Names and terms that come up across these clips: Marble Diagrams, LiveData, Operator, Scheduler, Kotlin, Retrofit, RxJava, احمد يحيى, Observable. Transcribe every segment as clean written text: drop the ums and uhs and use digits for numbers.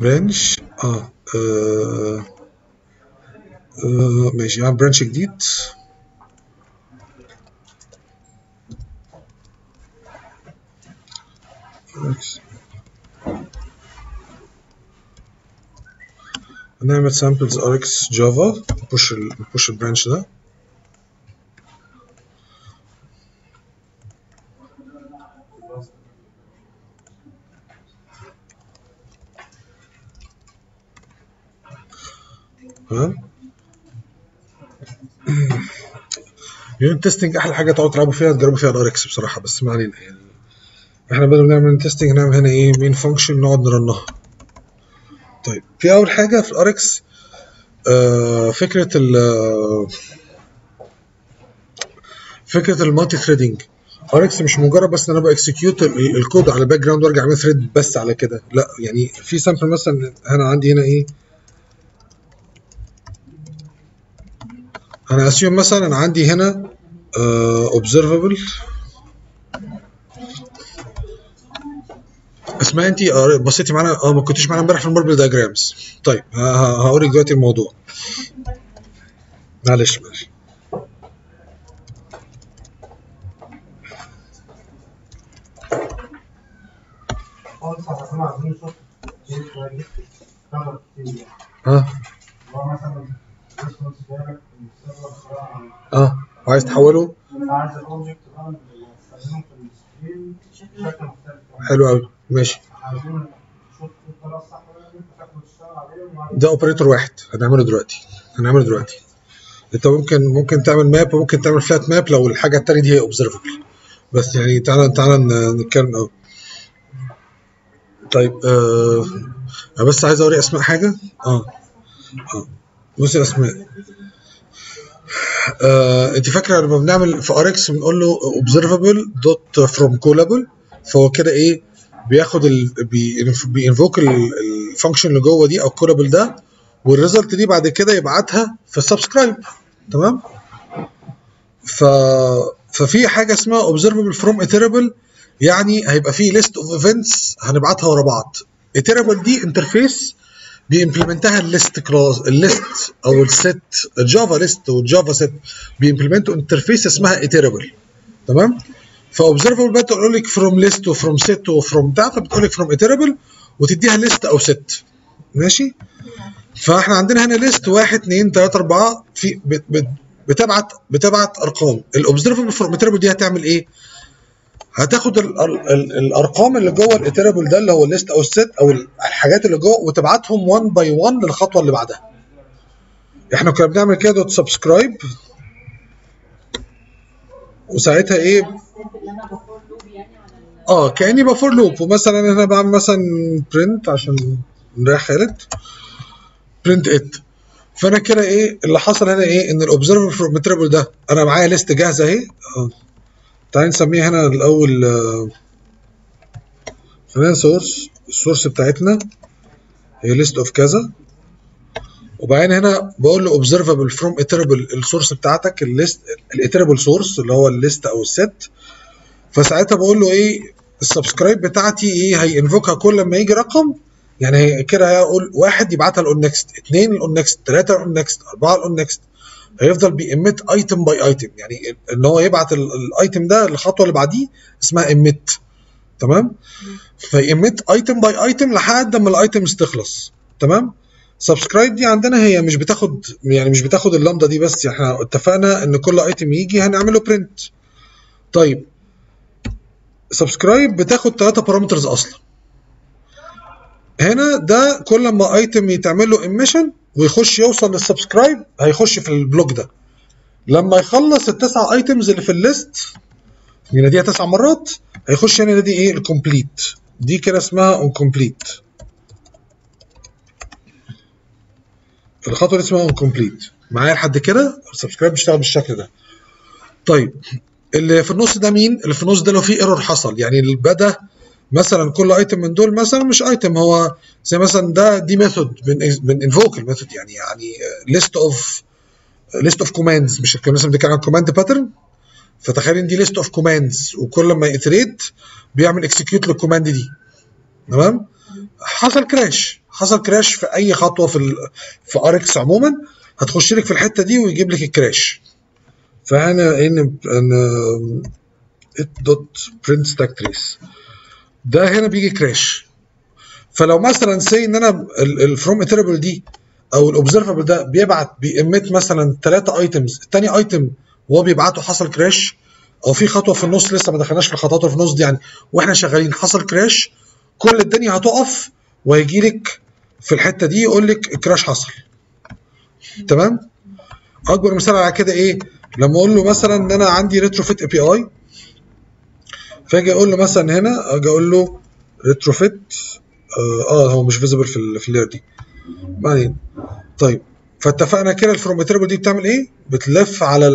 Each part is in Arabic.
برانش ماشي هعمل برانش جديد. هنعمل سامبلز اركس جافا، نبوش البرانش ده. يونت تيستنج احلى حاجه تقعدوا تلعبوا فيها، تجربوا فيها الاركس بصراحه، بس ما علينا. يعني احنا بدل ما نعمل تيستنج هنعمل هنا ايه، مين فانكشن نقعد نرنها. طيب في اول حاجه في الاركس فكره المالتي ثريدنج. اركس مش مجرد بس ان انا باكسكيوت الكود على الباك جراوند وارجع اعمل ثريد بس على كده، لا. يعني في سامبل مثلا انا عندي هنا ايه، انا اسيوم مثلا انا عندي هنا observable اسمها، انت بصيتي معانا ما كنتيش معانا امبارح في الماربل دايجرامز. طيب هوريك دلوقتي الموضوع، معلش معلش. وعايز تحوله؟ عايز الاوبجكت ده نستخدمه في السكرين بشكل مختلف. حلو قوي، ماشي. عايزين نشوف الطريقه الصح اللي تشتغل عليه. ده اوبريتور واحد هنعمله دلوقتي، انت ممكن تعمل ماب وممكن تعمل فلات ماب لو الحاجه الثانيه دي هي اوبزرفبل، بس يعني تعالى نتكلم قوي. طيب انا بس عايز اوري اسماء حاجه. بص الاسماء، انت فاكره لما بنعمل في اركس بنقول له observable دوت فروم كولابل، فهو كده ايه بياخد بينفوك الفانكشن اللي جوه دي او الكولابل ده، والريزلت دي بعد كده يبعتها في السبسكرايب، تمام؟ ففي حاجه اسمها observable فروم iterable، يعني هيبقى في ليست اوف ايفنتس هنبعتها ورا بعض. iterable دي انترفيس بيمبلمنتها الليست كلاس، الليست او الست، الجافا ليست والجافا ست بيمبلمنتوا انترفيس اسمها اتيرابل، تمام؟ فاوبزرفبل بقى تقول لك فروم ليست وفروم ست وفروم بتاع، فبتقول لك فروم اتيرابل وتديها ليست او ست، ماشي؟ فاحنا عندنا هنا ليست 1 2 3 4 في بتبعت ارقام. الاوبزرفبل فروم اتيرابل دي هتعمل ايه؟ هتاخد الارقام اللي جوه الاترابل ده اللي هو الليست او الست او الحاجات اللي جوه وتبعتهم 1 باي 1 للخطوه اللي بعدها. احنا كنا بنعمل كده دوت سبسكرايب، وساعتها ايه كاني بفور لوب. ومثلا انا بعمل مثلا برنت عشان نريح خالد، برنت ات. فانا كده ايه اللي حصل هنا ايه، ان الاوبزرفر فروم اترابل ده انا معايا ليست جاهزه اهي. تعالي نسميها هنا الاول، خلينا سورس، السورس بتاعتنا هي ليست اوف كذا، وبعدين هنا بقول له observable from iterable السورس بتاعتك الليست الاترابل سورس اللي هو الليست او الست. فساعتها بقول له ايه السبسكرايب بتاعتي ايه، هينفوكها كل ما يجي رقم، يعني كده هقول 1 يبعتها للأون نكست، 2 للأون نكست، 3 للأون نكست، 4 للأون نكست. هيفضل بيأمت ايتم باي ايتم، يعني ان هو يبعت الايتم ده للخطوه اللي بعديه اسمها امت، تمام؟ فيأمت ايتم باي ايتم لحد ما الايتمز تخلص، تمام؟ سبسكرايب دي عندنا هي مش بتاخد، يعني مش بتاخد اللامدا دي بس، احنا اتفقنا ان كل ايتم يجي هنعمله برنت. طيب سبسكرايب بتاخد 3 بارامترز اصلا. هنا ده كل ما ايتم يتعمل له اميشن ويخش يوصل للسبسكرايب هيخش في البلوك ده. لما يخلص ال9 ايتمز اللي في الليست يناديها 9 مرات، هيخش هنا ينادي ايه الكومبليت، دي كده اسمها اون كومبليت. الخطوه دي اسمها اون كومبليت. معايا لحد كده؟ السبسكرايب بيشتغل بالشكل ده. طيب اللي في النص ده مين؟ اللي في النص ده لو في ايرور حصل، يعني اللي بدا مثلا كل ايتم من دول مثلا مش ايتم، هو زي مثلا ده دي ميثود بنفوك الميثود، يعني ليست اوف كوماندز، مش كنا لسه بنتكلم عن كوماند باترن. فتخيل ان دي ليست اوف كوماندز، وكل ما يتريد بيعمل اكسكيوت للكوماند دي، تمام؟ حصل كراش، حصل كراش في اي خطوه في اركس عموما، هتخش لك في الحته دي ويجيب لك الكراش. فانا ان دوت برنت ستاك تريس ده هنا بيجي كراش. فلو مثلا سي ان انا الفروم اتربل دي او الاوبزرفبل ده بيبعت بيأمت مثلا 3 ايتمز، الثاني ايتم وهو بيبعته حصل كراش، او في خطوه في النص لسه ما دخلناش في الخطوات في النص دي يعني واحنا شغالين حصل كراش، كل الدنيا هتقف وهيجي لك في الحته دي يقول لك الكراش حصل. تمام؟ اكبر مثال على كده ايه؟ لما اقول له مثلا ان انا عندي ريتروفيت اي بي اي، فاجي اقول له مثلا هنا اجي اقول له ريتروفيت هو مش فيزبل في اللير دي. بعدين طيب فاتفقنا كده الفروم اتربل دي بتعمل ايه؟ بتلف على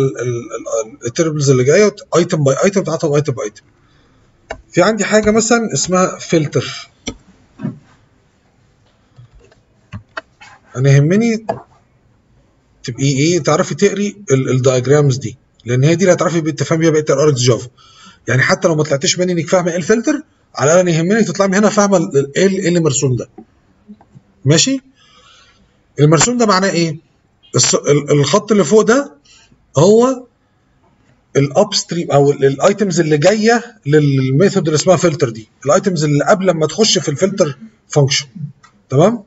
الاتربلز اللي جايه ايتم باي ايتم بتاعتهم ايتم باي ايتم. في عندي حاجه مثلا اسمها فلتر. انا يهمني تبقي ايه؟ تعرفي تقري الدايجرامز دي، لان هي دي اللي هتعرفي تفهمي بيها بقيه الاركس جافا. يعني حتى لو ما طلعتيش مني انك فاهمه ايه الفلتر، على الاقل يهمني تطلعي من هنا فاهمه ايه اللي مرسوم ده. ماشي؟ المرسوم ده معناه ايه؟ الخط اللي فوق ده هو الابستريم او الايتمز اللي جايه للميثود اللي اسمها فلتر دي، الايتمز اللي قبل ما تخش في الفلتر فانكشن. تمام؟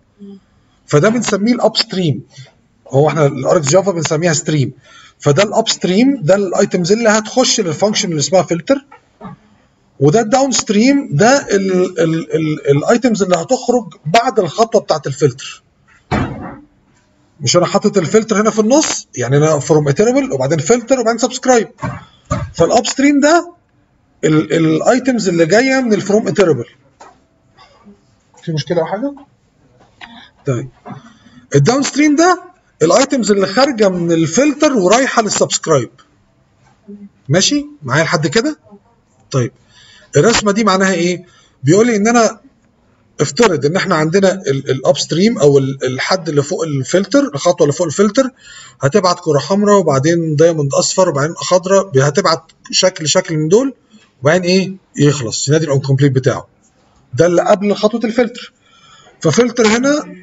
فده بنسميه الابستريم. هو احنا الاركس جافا بنسميها ستريم. فده الابستريم، ده الايتمز اللي هتخش للفانكشن اللي اسمها فلتر. وده الداون ستريم، ده الايتمز اللي هتخرج بعد الخطوه بتاعت الفلتر. مش انا حاطط الفلتر هنا في النص، يعني انا فروم اتربل وبعدين فلتر وبعدين سبسكرايب. فالاب ستريم ده الايتمز اللي جايه من الفروم اتربل. في مشكله او حاجه؟ طيب الداون ستريم ده الايتمز اللي خارجه من الفلتر ورايحه للسبسكرايب. ماشي؟ معايا لحد كده؟ طيب الرسمه دي معناها ايه؟ بيقول لي ان انا افترض ان احنا عندنا الاب ستريم او الحد اللي فوق الفلتر، الخطوه اللي فوق الفلتر هتبعت كره حمراء وبعدين دايموند اصفر وبعدين خضراء، هتبعت شكل من دول وبعدين ايه؟ يخلص، ينادي الاون كومبليت بتاعه. ده اللي قبل خطوه الفلتر. ففلتر هنا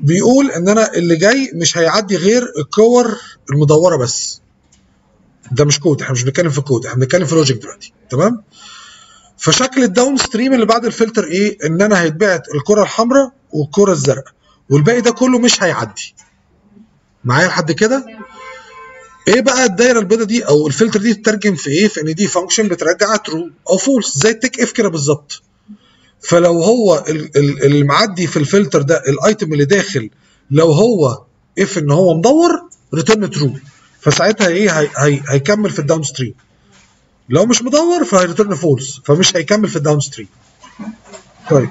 بيقول ان انا اللي جاي مش هيعدي غير الكور المدوره بس. ده مش كود، احنا مش بنتكلم في كود، احنا بنتكلم في لوجيك دلوقتي. تمام؟ فشكل الداون ستريم اللي بعد الفلتر ايه؟ ان انا هيتبعت الكره الحمراء والكره الزرقاء، والباقي ده كله مش هيعدي. معايا لحد كده؟ ايه بقى الدايره البيضاء دي او الفلتر دي تترجم في ايه؟ في ان دي فانكشن بترجع ترو او فولس زي التيك اف كده بالظبط. فلو هو اللي معدي في الفلتر ده الايتم اللي داخل، لو هو اف ان هو مدور ريتيرن ترو، فساعتها ايه؟ هيكمل في الداون ستريم. لو مش مدور فهيرترن فولس، فمش هيكمل في الداون ستريم. طيب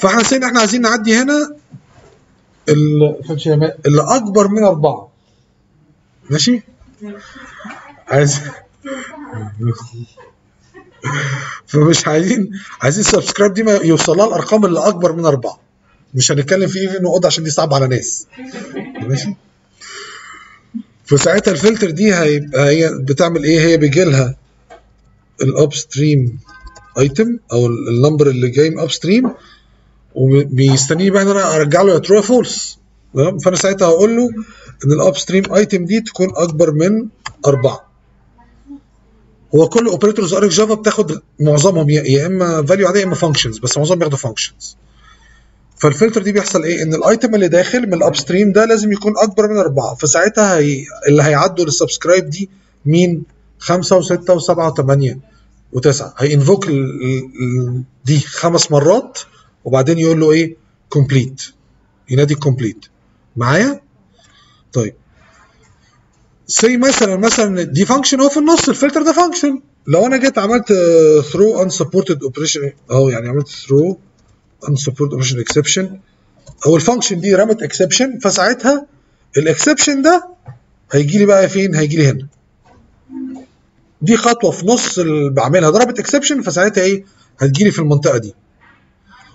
فاحنا سيبنا احنا عايزين نعدي هنا اللي اكبر من 4. ماشي؟ عايز فمش عايزين سبسكرايب دي ما يوصلها الارقام اللي اكبر من 4. مش هنتكلم في ايفن واود عشان دي صعبه على ناس. ماشي؟ فساعتها الفلتر دي هيبقى هي بتعمل ايه؟ هي بيجي لها الاب ستريم ايتم او النمبر اللي جاي من اب ستريم، وبيستنيه بقى ان انا ارجع له يا ترو يا فولس. تمام؟ فانا ساعتها هقول له ان الاب ستريم ايتم دي تكون اكبر من 4. هو كل اوبريتورز ارك جافا بتاخد معظمهم يا اما فاليو عاديه يا اما فانكشنز، بس معظمهم بياخدوا فانكشنز. فالفلتر دي بيحصل ايه؟ ان الايتم اللي داخل من الاب ستريم ده لازم يكون اكبر من 4، فساعتها اللي هيعدوا للسبسكرايب دي مين؟ 5 و6 و7 و8 و9. هينفوك دي 5 مرات وبعدين يقول له ايه؟ كومبليت، ينادي كومبليت. معايا؟ طيب سي مثلا دي فانكشن اهو في النص، الفلتر ده فانكشن. لو انا جيت عملت ثرو ان سبورتد اوبريشن اهو، يعني عملت ثرو unsupported operation exception او الفانكشن دي رمت اكسبشن، فساعتها الاكسبشن ده هيجي لي بقى فين؟ هيجي لي هنا. دي خطوه في نص اللي بعملها، ضربت اكسبشن فساعتها ايه؟ هتجي لي في المنطقه دي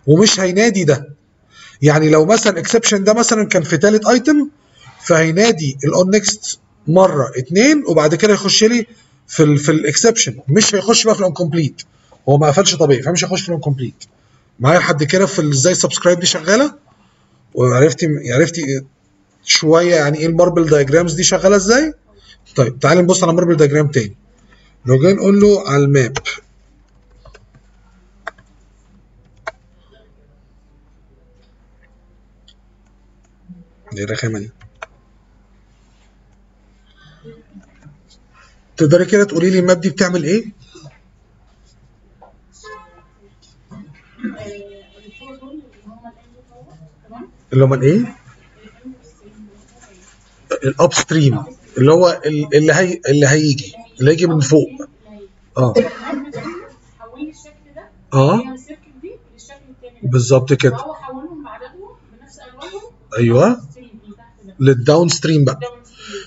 ومش هينادي ده. يعني لو مثلا اكسبشن ده مثلا كان في ثالث ايتم، فهينادي الاون نيكست مره 2 وبعد كده يخش لي في الاكسبشن، مش هيخش بقى في الانكمبليت. هو ما قفلش طبيعي فمش هيخش في الانكمبليت. معايا لحد كده في ازاي السبسكرايب دي شغاله؟ وعرفتي شويه يعني ايه الماربل دايجرامز دي شغاله ازاي. طيب تعالي نبص على ماربل دايجرام تاني. لو جاي نقول له على الماب، دي الرخامه دي، تقدري كده تقولي لي الماب دي بتعمل ايه؟ اللي هما الايه؟ الابستريم، اللي هو اللي هيجي، اللي هيجي من فوق. اه حولي الشكل ده، السيركل دي للشكل التاني بالظبط كده. هو حولهم بعددهم بنفس الوانهم، ايوه، للداون ستريم بقى.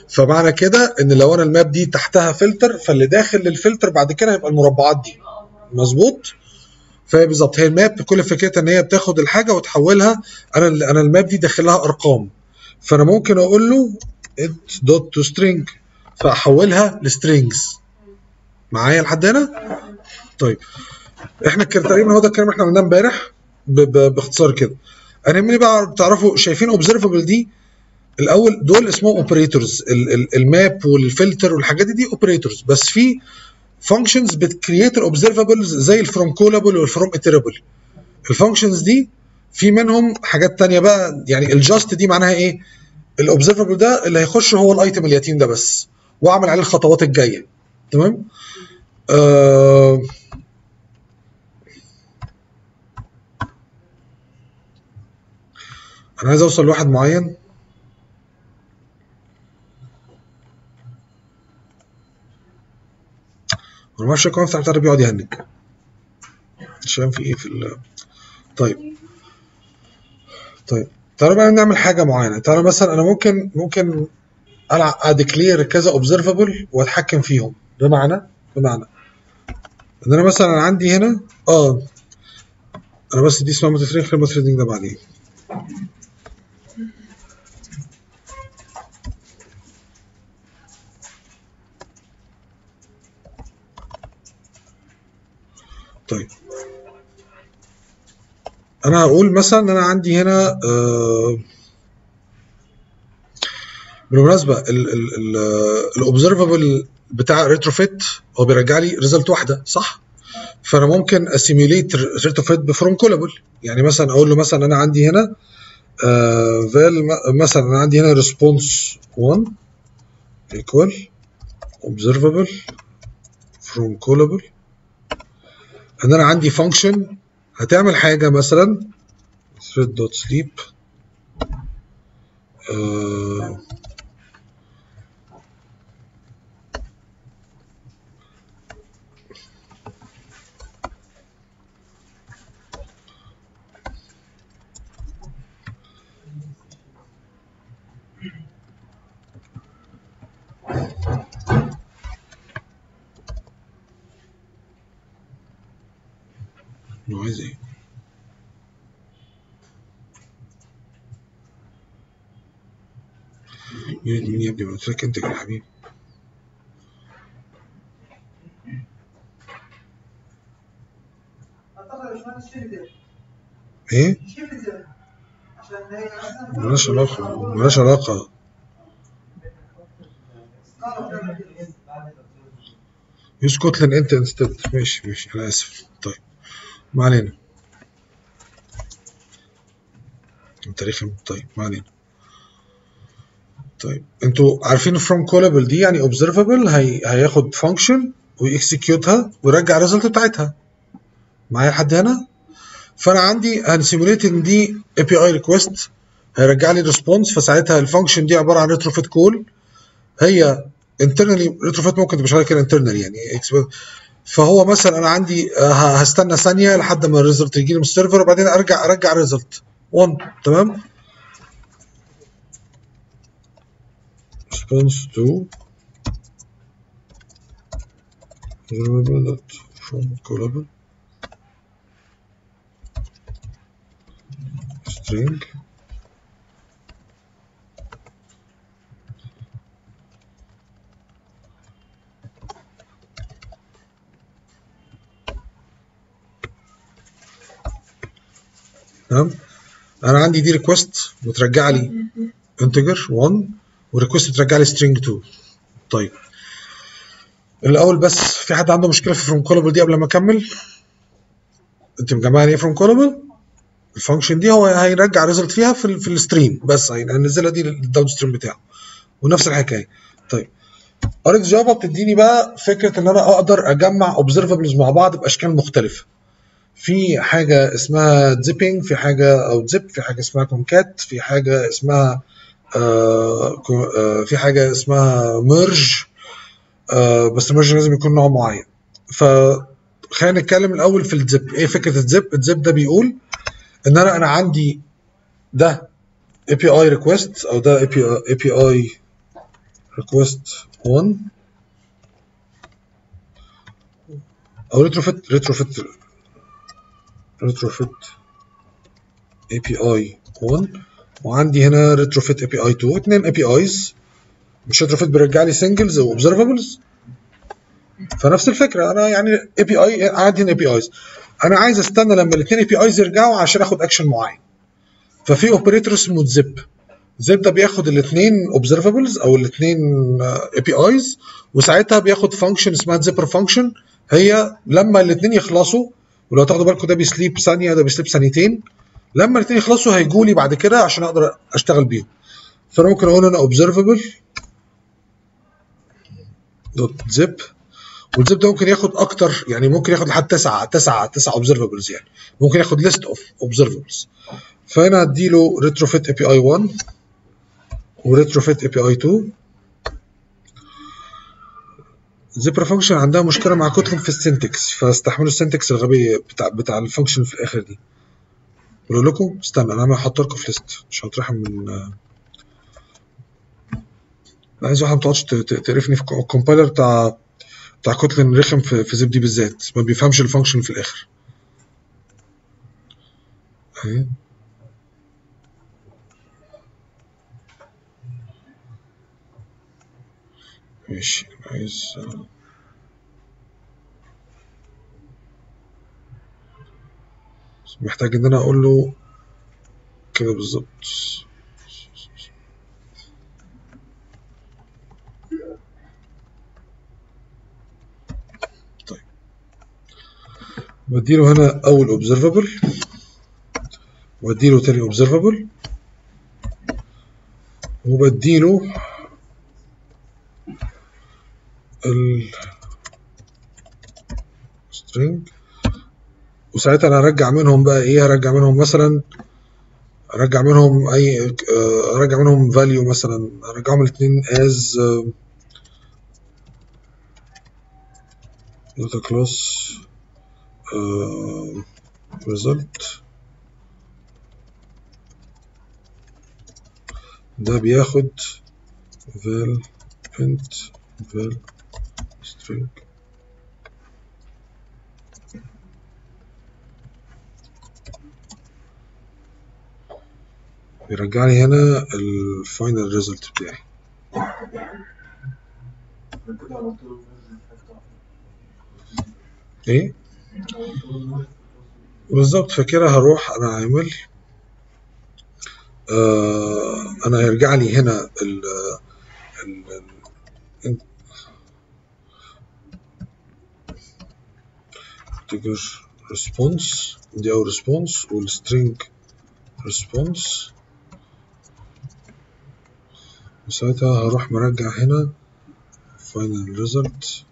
فمعنى كده ان لو انا الماب دي تحتها فلتر، فاللي داخل للفلتر بعد كده هيبقى المربعات دي، مظبوط؟ فهي بالظبط هي الماب كل فكرتها ان هي بتاخد الحاجه وتحولها. انا الماب دي داخلها ارقام، فانا ممكن اقول له ات دوت تو سترينج فاحولها لسترينجز. معايا لحد هنا؟ طيب احنا تقريبا هو ده الكلام اللي احنا عملناه امبارح باختصار كده. هنعمل بقى تعرفوا شايفين اوبزرفبل دي الاول، دول اسمهم اوبريتورز. الماب والفلتر والحاجات دي اوبريتورز، بس في فانكشنز بتكرييت الاوبزرفبلز زي الفروم كولابل والفروم اتربل. الفانكشنز دي في منهم حاجات تانية بقى، يعني الجاست دي معناها ايه؟ الاوبزرفبل ده اللي هيخش هو الايتم اليتيم ده بس، واعمل عليه الخطوات الجايه. تمام؟ انا عايز اوصل لواحد معين. انا ما اعرفش الكلام بتاع العربي بيقعد يهنج. مش فاهم في ايه في ال طيب تعالوا بقى نعمل حاجه معينه. تعالوا مثلا انا ممكن اديكلير كذا اوبزرفبل واتحكم فيهم. بمعنى ان انا مثلا عندي هنا انا بس دي اسمها مترينج، خلينا المترينج ده بعدين. طيب انا هقول مثلا انا عندي هنا بالمناسبه الاوبزرفبل بتاع ريتروفيت هو بيرجع لي ريزلت واحده صح؟ فانا ممكن اسيميليت ريتروفيت بفروم كولابل. يعني مثلا اقول له مثلا انا عندي هنا مثلا انا عندي هنا ريسبونس 1 ايكوال اوبزرفبل فروم كولابل، ان انا عندي فانكشن هتعمل حاجه مثلا thread dot sleep noisy. يونت مين يا ابني؟ ما قلت لك انت يا حبيبي. ايه؟ مالهاش علاقة، مالهاش علاقة. يوز كوتلن انت انستد. ماشي انا اسف. طيب ما علينا. انت رخم. طيب ما علينا. طيب انتوا عارفين فروم كولابل دي يعني اوبزرفبل هياخد فانكشن ويكسكيوتها ويرجع الريزلت بتاعتها. معايا لحد هنا؟ فانا عندي هنسيموليت ان دي اي بي اي ريكويست هيرجع لي ريسبونس، فساعتها الفانكشن دي عباره عن ريتروفيت كول. هي انترنالي ريتروفيت ممكن تبقى شغاله كده انترنالي يعني. فهو مثلا انا عندي هستنى ثانيه لحد ما الريزلت يجي لي من السيرفر، وبعدين ارجع الريزلت 1. تمام؟ response to observable from callable string انا عندي دي ريكوست وترجع لي انتجر 1 وريكوست بترجع لي سترينج 2. طيب الاول بس في حد عنده مشكله في فروم كولبل دي قبل ما اكمل؟ انت مجمع لي ايه فروم كولبل؟ الفانكشن دي هو هيرجع ريزلت فيها في الستريم بس هينزلها دي للداون ستريم بتاعه ونفس الحكايه. طيب اركس جافا بتديني بقى فكره ان انا اقدر اجمع اوبزرفبلز مع بعض باشكال مختلفه. في حاجه اسمها زيبنج، في حاجه او زيب، في حاجه اسمها كونكات، في حاجه اسمها في حاجه اسمها ميرج، بس الميرج لازم يكون نوع معين. فخلينا نتكلم الاول في الزيب. ايه فكره الزيب؟ الزيب ده بيقول ان انا عندي ده اي بي اي ريكوست او ده اي بي اي ريكوست 1 او ريتروفيت اي بي اي 1، وعندي هنا ريتروفيت اي بي اي 2، اثنين اي بي ايز. مش ريتروفيت بيرجع لي سنجلز واوبزرفبلز، فنفس الفكره انا يعني اي بي اي عندي هنا اي بي ايز، انا عايز استنى لما الاثنين اي بي ايز يرجعوا عشان اخد اكشن معين. ففي اوبريتور اسمه زيب. زيب ده بياخد الاثنين اوبزرفبلز او الاثنين اي بي ايز، وساعتها بياخد فانكشن اسمها زيبر فانكشن. هي لما الاثنين يخلصوا، ولو تاخدوا بالكم ده بيسليب ثانيه وده بيسليب ثانيتين، لما الاثنين يخلصوا هيجوا لي بعد كده عشان اقدر اشتغل بيهم. فانا ممكن اقول انا اوبزرفبل دوت زيب، والزيب ده ممكن ياخد اكتر، يعني ممكن ياخد لحد 9 اوبزرفبلز، يعني ممكن ياخد ليست اوف اوبزرفبلز. فهنا هديله ريتروفيت اي بي اي 1 وريتروفيت اي بي اي 2. زيبر فانكشن عندها مشكله مع كوتلين في السنتكس، فاستحملوا السنتكس الغبيه بتاع الفانكشن في الاخر دي. بقول لكم استنى انا هحط لكم في ليست، مش هطرحها من عايز واحده ما تقعدش تقرفني في الكومبايلر بتاع كوتلين رخم في زيب دي بالذات، ما بيفهمش الفانكشن في الاخر. اهي ماشي، عايز محتاج ان انا اقول له كده بالظبط. طيب بديله هنا اول اوبزرفبل واديله تاني اوبزرفبل وبديله السترينج، وساعتها انا هرجع منهم بقى ايه؟ هرجع منهم مثلا، هرجع منهم اي، هرجع منهم فاليو مثلا، هرجعهم الاثنين از داتا كلاس ريزلت. ده بياخد فال انت فال string. بيرجع لي هنا الفاينل ريزلت بتاعي. ايه بالظبط؟ فكده هروح انا عامل انا هيرجع لي هنا ال انتجر ريسبونس، دي اول ريسبونس، والسترينج ريسبونس، وساعتها هروح مرجع هنا فاينل ريزلت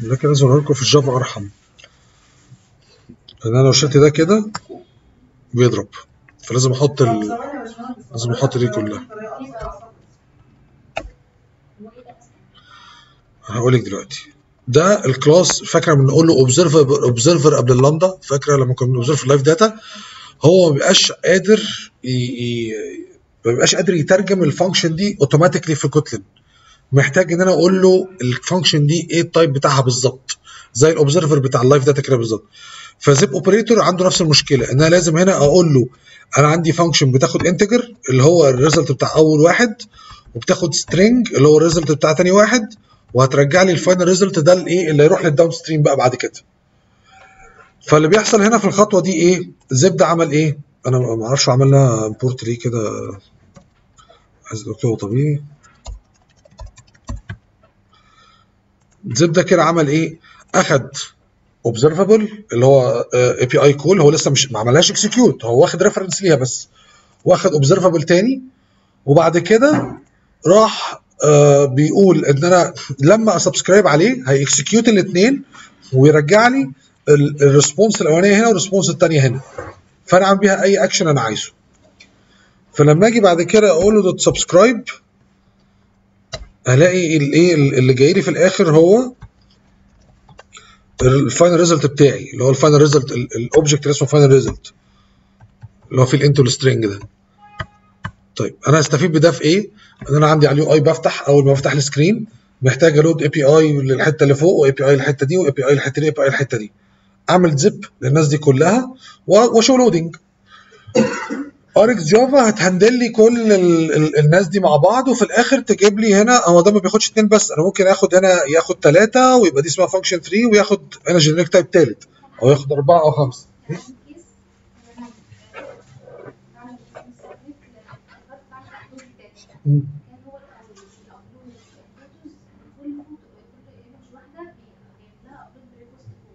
لكن لازم اوريكم لكم في الجافا ارحم. انا لو شلت ده كده بيضرب، فلازم احط لازم احط دي كلها. هقول لك دلوقتي ده الكلاس، فاكره لما نقول له اوبزرفر قبل اللامدا؟ فاكره لما كنا بنوبزرف في اللايف داتا هو ما بيبقاش قادر يترجم الفانكشن دي اوتوماتيكلي في كوتلين. محتاج ان انا اقول له الفانكشن دي ايه التايب بتاعها بالظبط، زي الاوبزرفر بتاع اللايف داتا كده بالظبط. فزيب اوبريتور عنده نفس المشكله، ان انا لازم هنا اقول له انا عندي فانكشن بتاخد انتجر اللي هو الريزلت بتاع اول واحد، وبتاخد string اللي هو الريزلت بتاع تاني واحد، وهترجع لي الفاينل ريزلت ده الايه اللي هيروح للداون ستريم بقى بعد كده. فاللي بيحصل هنا في الخطوه دي ايه؟ زبده عمل ايه؟ انا ما اعرفش عملنا امبورت ليه كده، عايز دكتور طبيعي. زبده كده عمل ايه؟ اخد observable اللي هو اي بي اي كول، هو لسه مش ما عملهاش اكسكيوت، هو واخد ريفرنس ليها بس، واخد observable تاني، وبعد كده راح بيقول ان انا لما اسبسكرايب عليه هيكسكيوت الاثنين ويرجع لي الريسبونس الاولانيه هنا والريسبونس الثانيه هنا، فانا اعمل بيها اي اكشن انا عايزه. فلما اجي بعد كده اقول له دوت سبسكرايب، الاقي الايه اللي جاي لي في الاخر هو الفاينل ريزلت بتاعي، اللي هو الفاينل ريزلت الاوبجكت اللي اسمه فاينل ريزلت اللي هو فيه الانت والسترنج ده. طيب انا هستفيد بده في ايه؟ ان انا عندي على اليو اي بفتح، اول ما بفتح السكرين محتاج الود اي بي اي للحته اللي فوق، واي بي اي للحته دي، واي بي اي للحته دي، واي بي اي للحته دي. اعمل زب للناس دي كلها واشو لودنج. اركس جافا هتهندل لي كل الناس دي مع بعض، وفي الاخر تجيب لي هنا، هو ده ما بياخدش اثنين بس، انا ممكن اخد هنا ياخد 3 ويبقى دي اسمها فانكشن 3، وياخد هنا جينيريك تايب ثالث، او ياخد 4 أو 5. كان هو الابلود الفوتوز كل فوتو ايمج واحده بيجيب لها ابلود بريكوست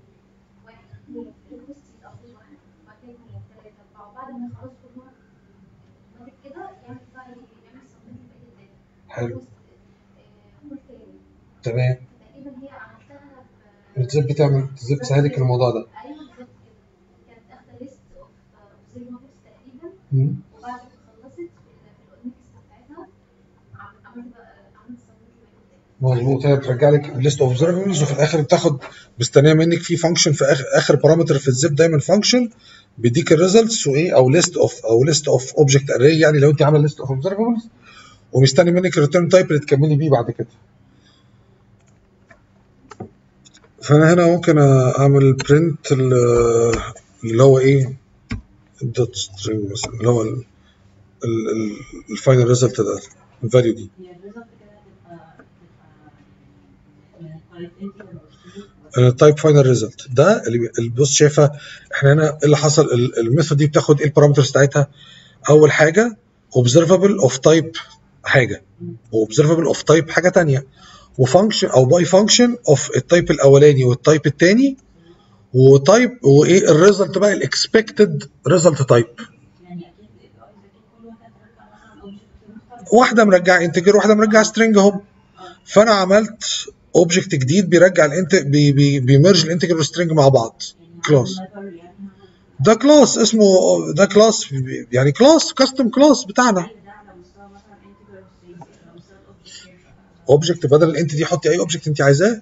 واحد، بريكوست ابلود واحد، بعدين 3 4، وبعد ما يخلص كلهم بعد كده يعمل بقى يعمل سبميت بقيه الداتا. حلو تمام. تقريبا هي عملتها بتزب، بتعمل تزب سهلك الموضوع ده. ايوه بالظبط كده، كانت اخد ليست اوف اوبزرفبلز تقريبا، وبعد مظبوط هي بترجع لك ليست اوف اوبزرفبلز، وفي الاخر بتاخد مستنيه منك في فانكشن في اخر بارامتر في الزب دايما فانكشن بيديك الريزلتس وايه، او ليست اوف اوبجكت اري، يعني لو انت عامل ليست اوف اوبزرفبلز ومستني منك الريتيرن تايب اللي تكملي بيه بعد كده. فانا هنا ممكن اعمل برنت اللي هو ايه دوت سترينج مثلا، اللي هو الفاينل ريزلت ده، الفاليو دي. التايب فاينل ريزلت ده اللي بص شايفه احنا هنا اللي حصل. الميثود دي بتاخد ايه البارامترز بتاعتها؟ اول حاجه observable اوف تايب حاجه، وobservable اوف تايب حاجه ثانيه، وفانكشن او باي فانكشن اوف التايب الاولاني والتايب الثاني، وتايب وايه الريزلت بقى الاكسبكتد ريزلت تايب. واحده مرجعه انتجر، واحده مرجعه سترينج اهو. فانا عملت اوبجكت جديد بيرجع الانت، بيمرج الانتجر والسترنج مع بعض. كلاس ده كلاس اسمه، ده كلاس يعني كلاس كاستم كلاس بتاعنا. اوبجكت بدل الانت دي حطي اي اوبجكت انت عايزاه،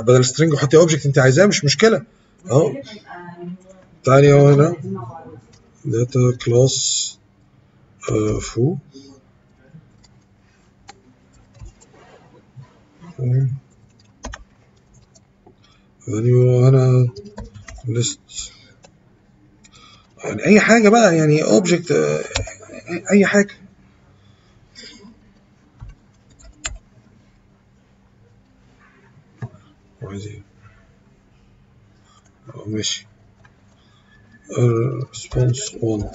بدل السترنج حطي اي اوبجكت انت عايزاه، مش مشكله اهو. ثاني اهو هنا داتا كلاس فو فاليو، انا ليست يعني اي حاجه بقى، يعني اوبجكت اي حاجه. عايز ايه؟ ماشي ريسبونس 1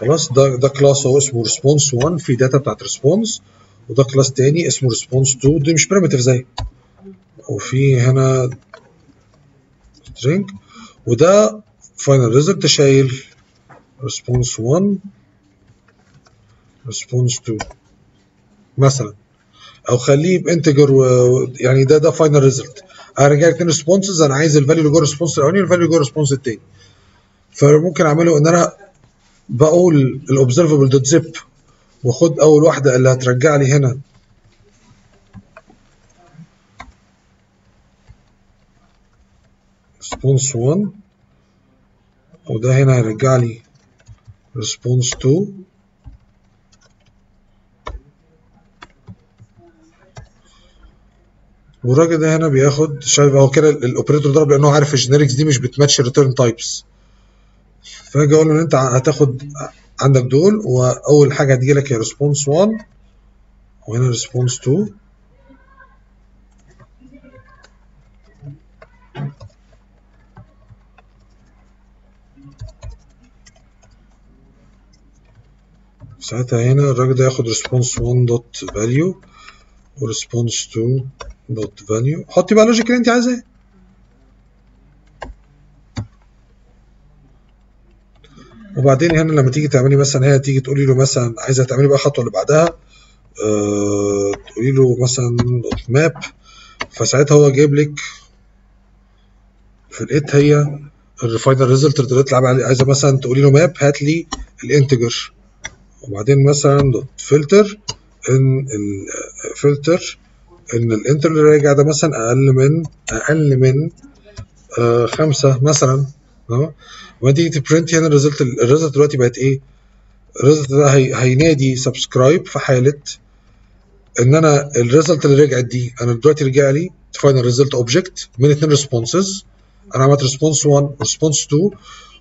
خلاص. ده كلاس هو اسمه ريسبونس 1 في داتا بتاعت ريسبونس، وده كلاس تاني اسمه ريسبونس 2، دي مش بريمتيف زي، وفي هنا سترينج، وده فاينل ريزلت شايل ريسبونس 1 ريسبونس 2 مثلا، او خليه بانتجر يعني ده فاينل ريزلت. انا رجع لي 2 ريسبونسز، انا عايز الفاليو اللي جوه الريسبونس الاولاني والفاليو اللي جوه الريسبونس الثاني. فممكن اعمله ان انا بقول الاوبزرفبل دوت زيب، وخد اول واحده اللي هترجع لي هنا ريسبونس 1، وده هنا هيرجع لي ريسبونس 2، والراجل ده هنا بياخد، شايف اهو كده الاوبريتور ضرب لانه عارف الجينيركس دي مش بتماتش الريتيرن تايبس، فاجي اقول له ان انت هتاخد عندك دول، واول حاجه هتجي لك هي ريسبونس 1 وهنا ريسبونس 2 ساعتها. هنا الراجل ده ياخد ريسبونس 1 دوت فاليو وريسبونس 2 دوت فاليو. حطي بقى اللوجيك اللي انت عايزاه. وبعدين هنا لما تيجي تعملي مثلا، هي تيجي تقولي له مثلا عايزه تعملي بقى الخطوه اللي بعدها، تقولي له مثلا دوت ماب، فساعتها هو جايب لك في الايت هي الفاينل ريزلت اللي تقدري تلعبي عليه. عايزه مثلا تقولي له ماب هات لي الانتجر، وبعدين مثلا دوت فلتر ان الفلتر ان الانتر اللي راجع ده مثلا اقل من 5 مثلا. تمام، وبعدين تيجي تبرنت هنا الريزلت. الريزلت دلوقتي بقت ايه؟ الريزلت ده هينادي سبسكرايب في حاله ان انا الريزلت اللي رجعت دي، انا دلوقتي رجع لي فاينل ريزلت اوبجكت من 2 ريسبونسز. انا عملت ريسبونس 1 وريسبونس 2،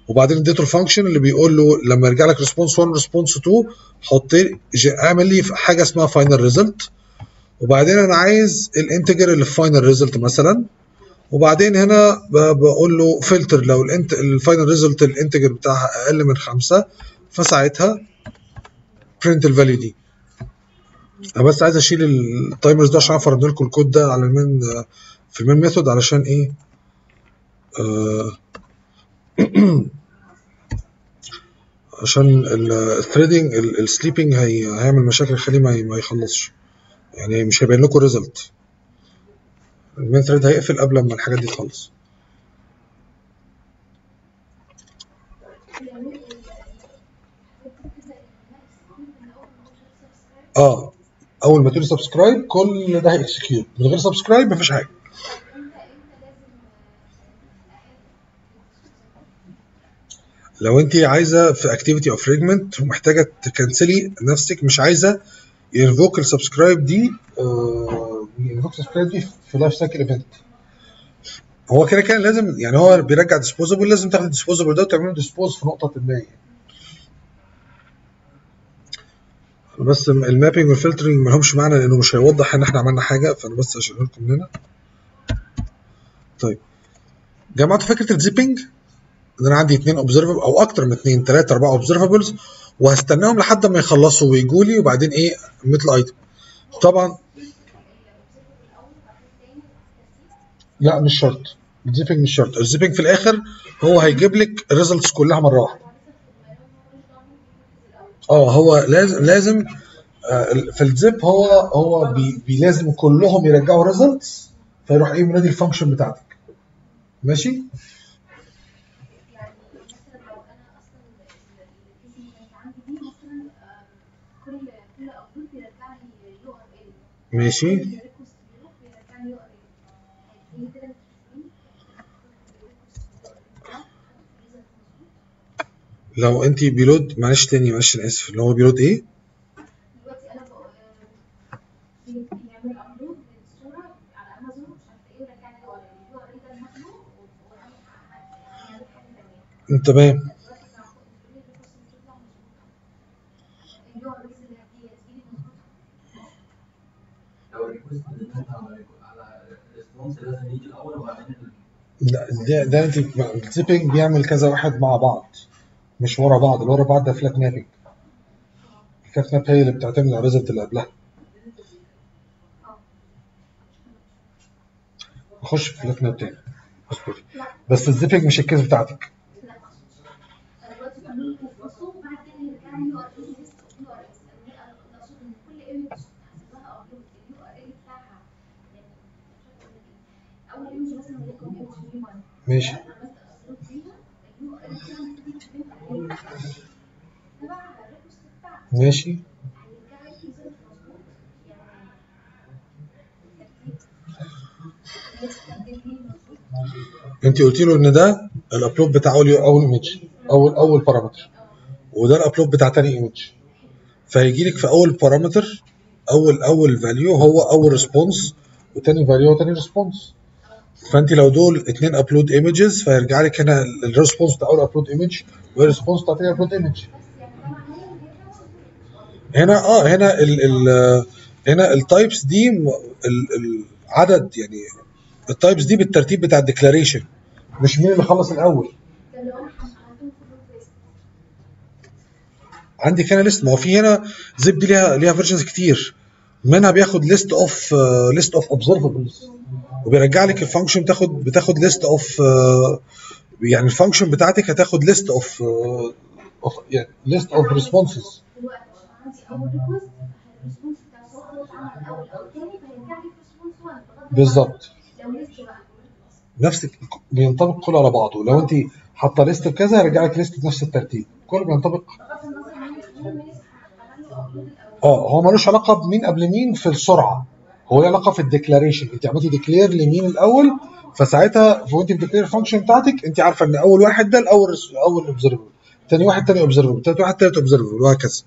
وبعدين اديته الفانكشن اللي بيقول له لما يرجع لك ريسبونس 1 وريسبونس 2 حط اعمل لي حاجه اسمها فاينل ريزلت، وبعدين انا عايز الانتجر اللي في فاينل ريزلت مثلا. وبعدين هنا بقول له فلتر لو الفاينل ريزلت الانتجر بتاعها اقل من 5، فساعتها برنت الفاليو دي. انا بس عايز اشيل التايمرز ده عشان افرض لكم الكود ده على المين في المين ميثود، علشان ايه؟ عشان الثريدنج السليبنج هيعمل مشاكل، خليه ما يخلصش، يعني مش هيبين لكم الريزلت. المين ثريد هيقفل قبل ما الحاجات دي تخلص. اول ما تقول سبسكرايب كل ده هيكسكيوت، من غير سبسكرايب مفيش حاجه. لو انت عايزه في اكتيفيتي اوف فريجمنت ومحتاجه تكنسلي نفسك، مش عايزه يرفوك السبسكرايب دي، يرفوك السبسكرايب دي في لايف سايكل ايفنت. هو كده كان لازم، يعني هو بيرجع ديسبوزبل، لازم تاخد الديسبوزبل ده وتعمله ديسبوز في نقطه ما. بس المابينج والفلترنج ما لهمش معنى لانه مش هيوضح ان احنا عملنا حاجه، فانا بس هشيله لكم من هنا. طيب جمعتوا فكره الزيبنج؟ ان انا عندي 2 اوبزرفبل او اكتر من 2 3 4 اوبزرفبلز، وهستناهم لحد ما يخلصوا ويجوا لي، وبعدين ايه مثل ايتم. طبعا لا، مش شرط الزيبنج، مش شرط الزيبنج. في الاخر هو هيجيب لك الريزلتس كلها مره واحده. هو لازم في الزيب هو لازم كلهم يرجعوا ريزلتس، فيروح ايه منادي الفانكشن بتاعتك. ماشي؟ ماشي. لو انت بيلود، معلش تاني، معلش انا اسف، اللي هو بيلود ايه؟ دلوقتي انا بيعمل ابلود للصوره على امازون، مش عارفه ايه، ورجعني اليو ار اي ده المخلوق، وعامل حاجه تمام. تمام. لا، ده انت الزيبنج بيعمل كذا واحد مع بعض، مش ورا بعض. اللي ورا بعض ده فلات مابنج. الفلات ماب هي اللي بتعتمد على الريزلت اللي قبلها. نخش في فلات ماب تاني، اصبري. بس الزيبنج مش الكيس بتاعتك. ماشي. ماشي. انت قلت له ان ده الابلود بتاع اول ايمج، اول بارامتر، وده الابلود بتاع تاني ايمج. فهيجي لك في اول بارامتر اول فاليو هو اول ريسبونس، وتاني فاليو هو تاني ريسبونس. فانت لو دول 2 ابلود ايمجز، فهيرجع لك هنا الريسبونس بتاع اول ابلود ايمج والريسبونس بتاع تاني ابلود ايمج. هنا هنا هنا التايبس دي العدد، يعني التايبس دي بالترتيب بتاع الديكلاريشن، مش مين اللي خلص الاول. عندي كان ليست، ما هو في هنا زب دي ليها فيرجنز كتير، منها بياخد ليست اوف اوبزرفبلز وبيرجع لك الفانكشن بتاخد ليست اوف، يعني الفانكشن بتاعتك هتاخد ليست اوف يعني ليست اوف ريسبونسز. بالظبط نفس بينطبق كله على بعضه، لو انت حاطه ليست بكذا هيرجع لك ليست بنفس الترتيب، كله بينطبق. هو ملوش علاقه بمين قبل مين في السرعه، هو له علاقه في الديكلاريشن، انت عملتي ديكلير لمين الاول، فساعتها وانت بتديكلير الفانكشن بتاعتك انت عارفه ان اول واحد ده الاول اوبزرفبل، ثاني واحد ثاني اوبزرفبل، ثالث واحد ثالث اوبزرفبل، وهكذا.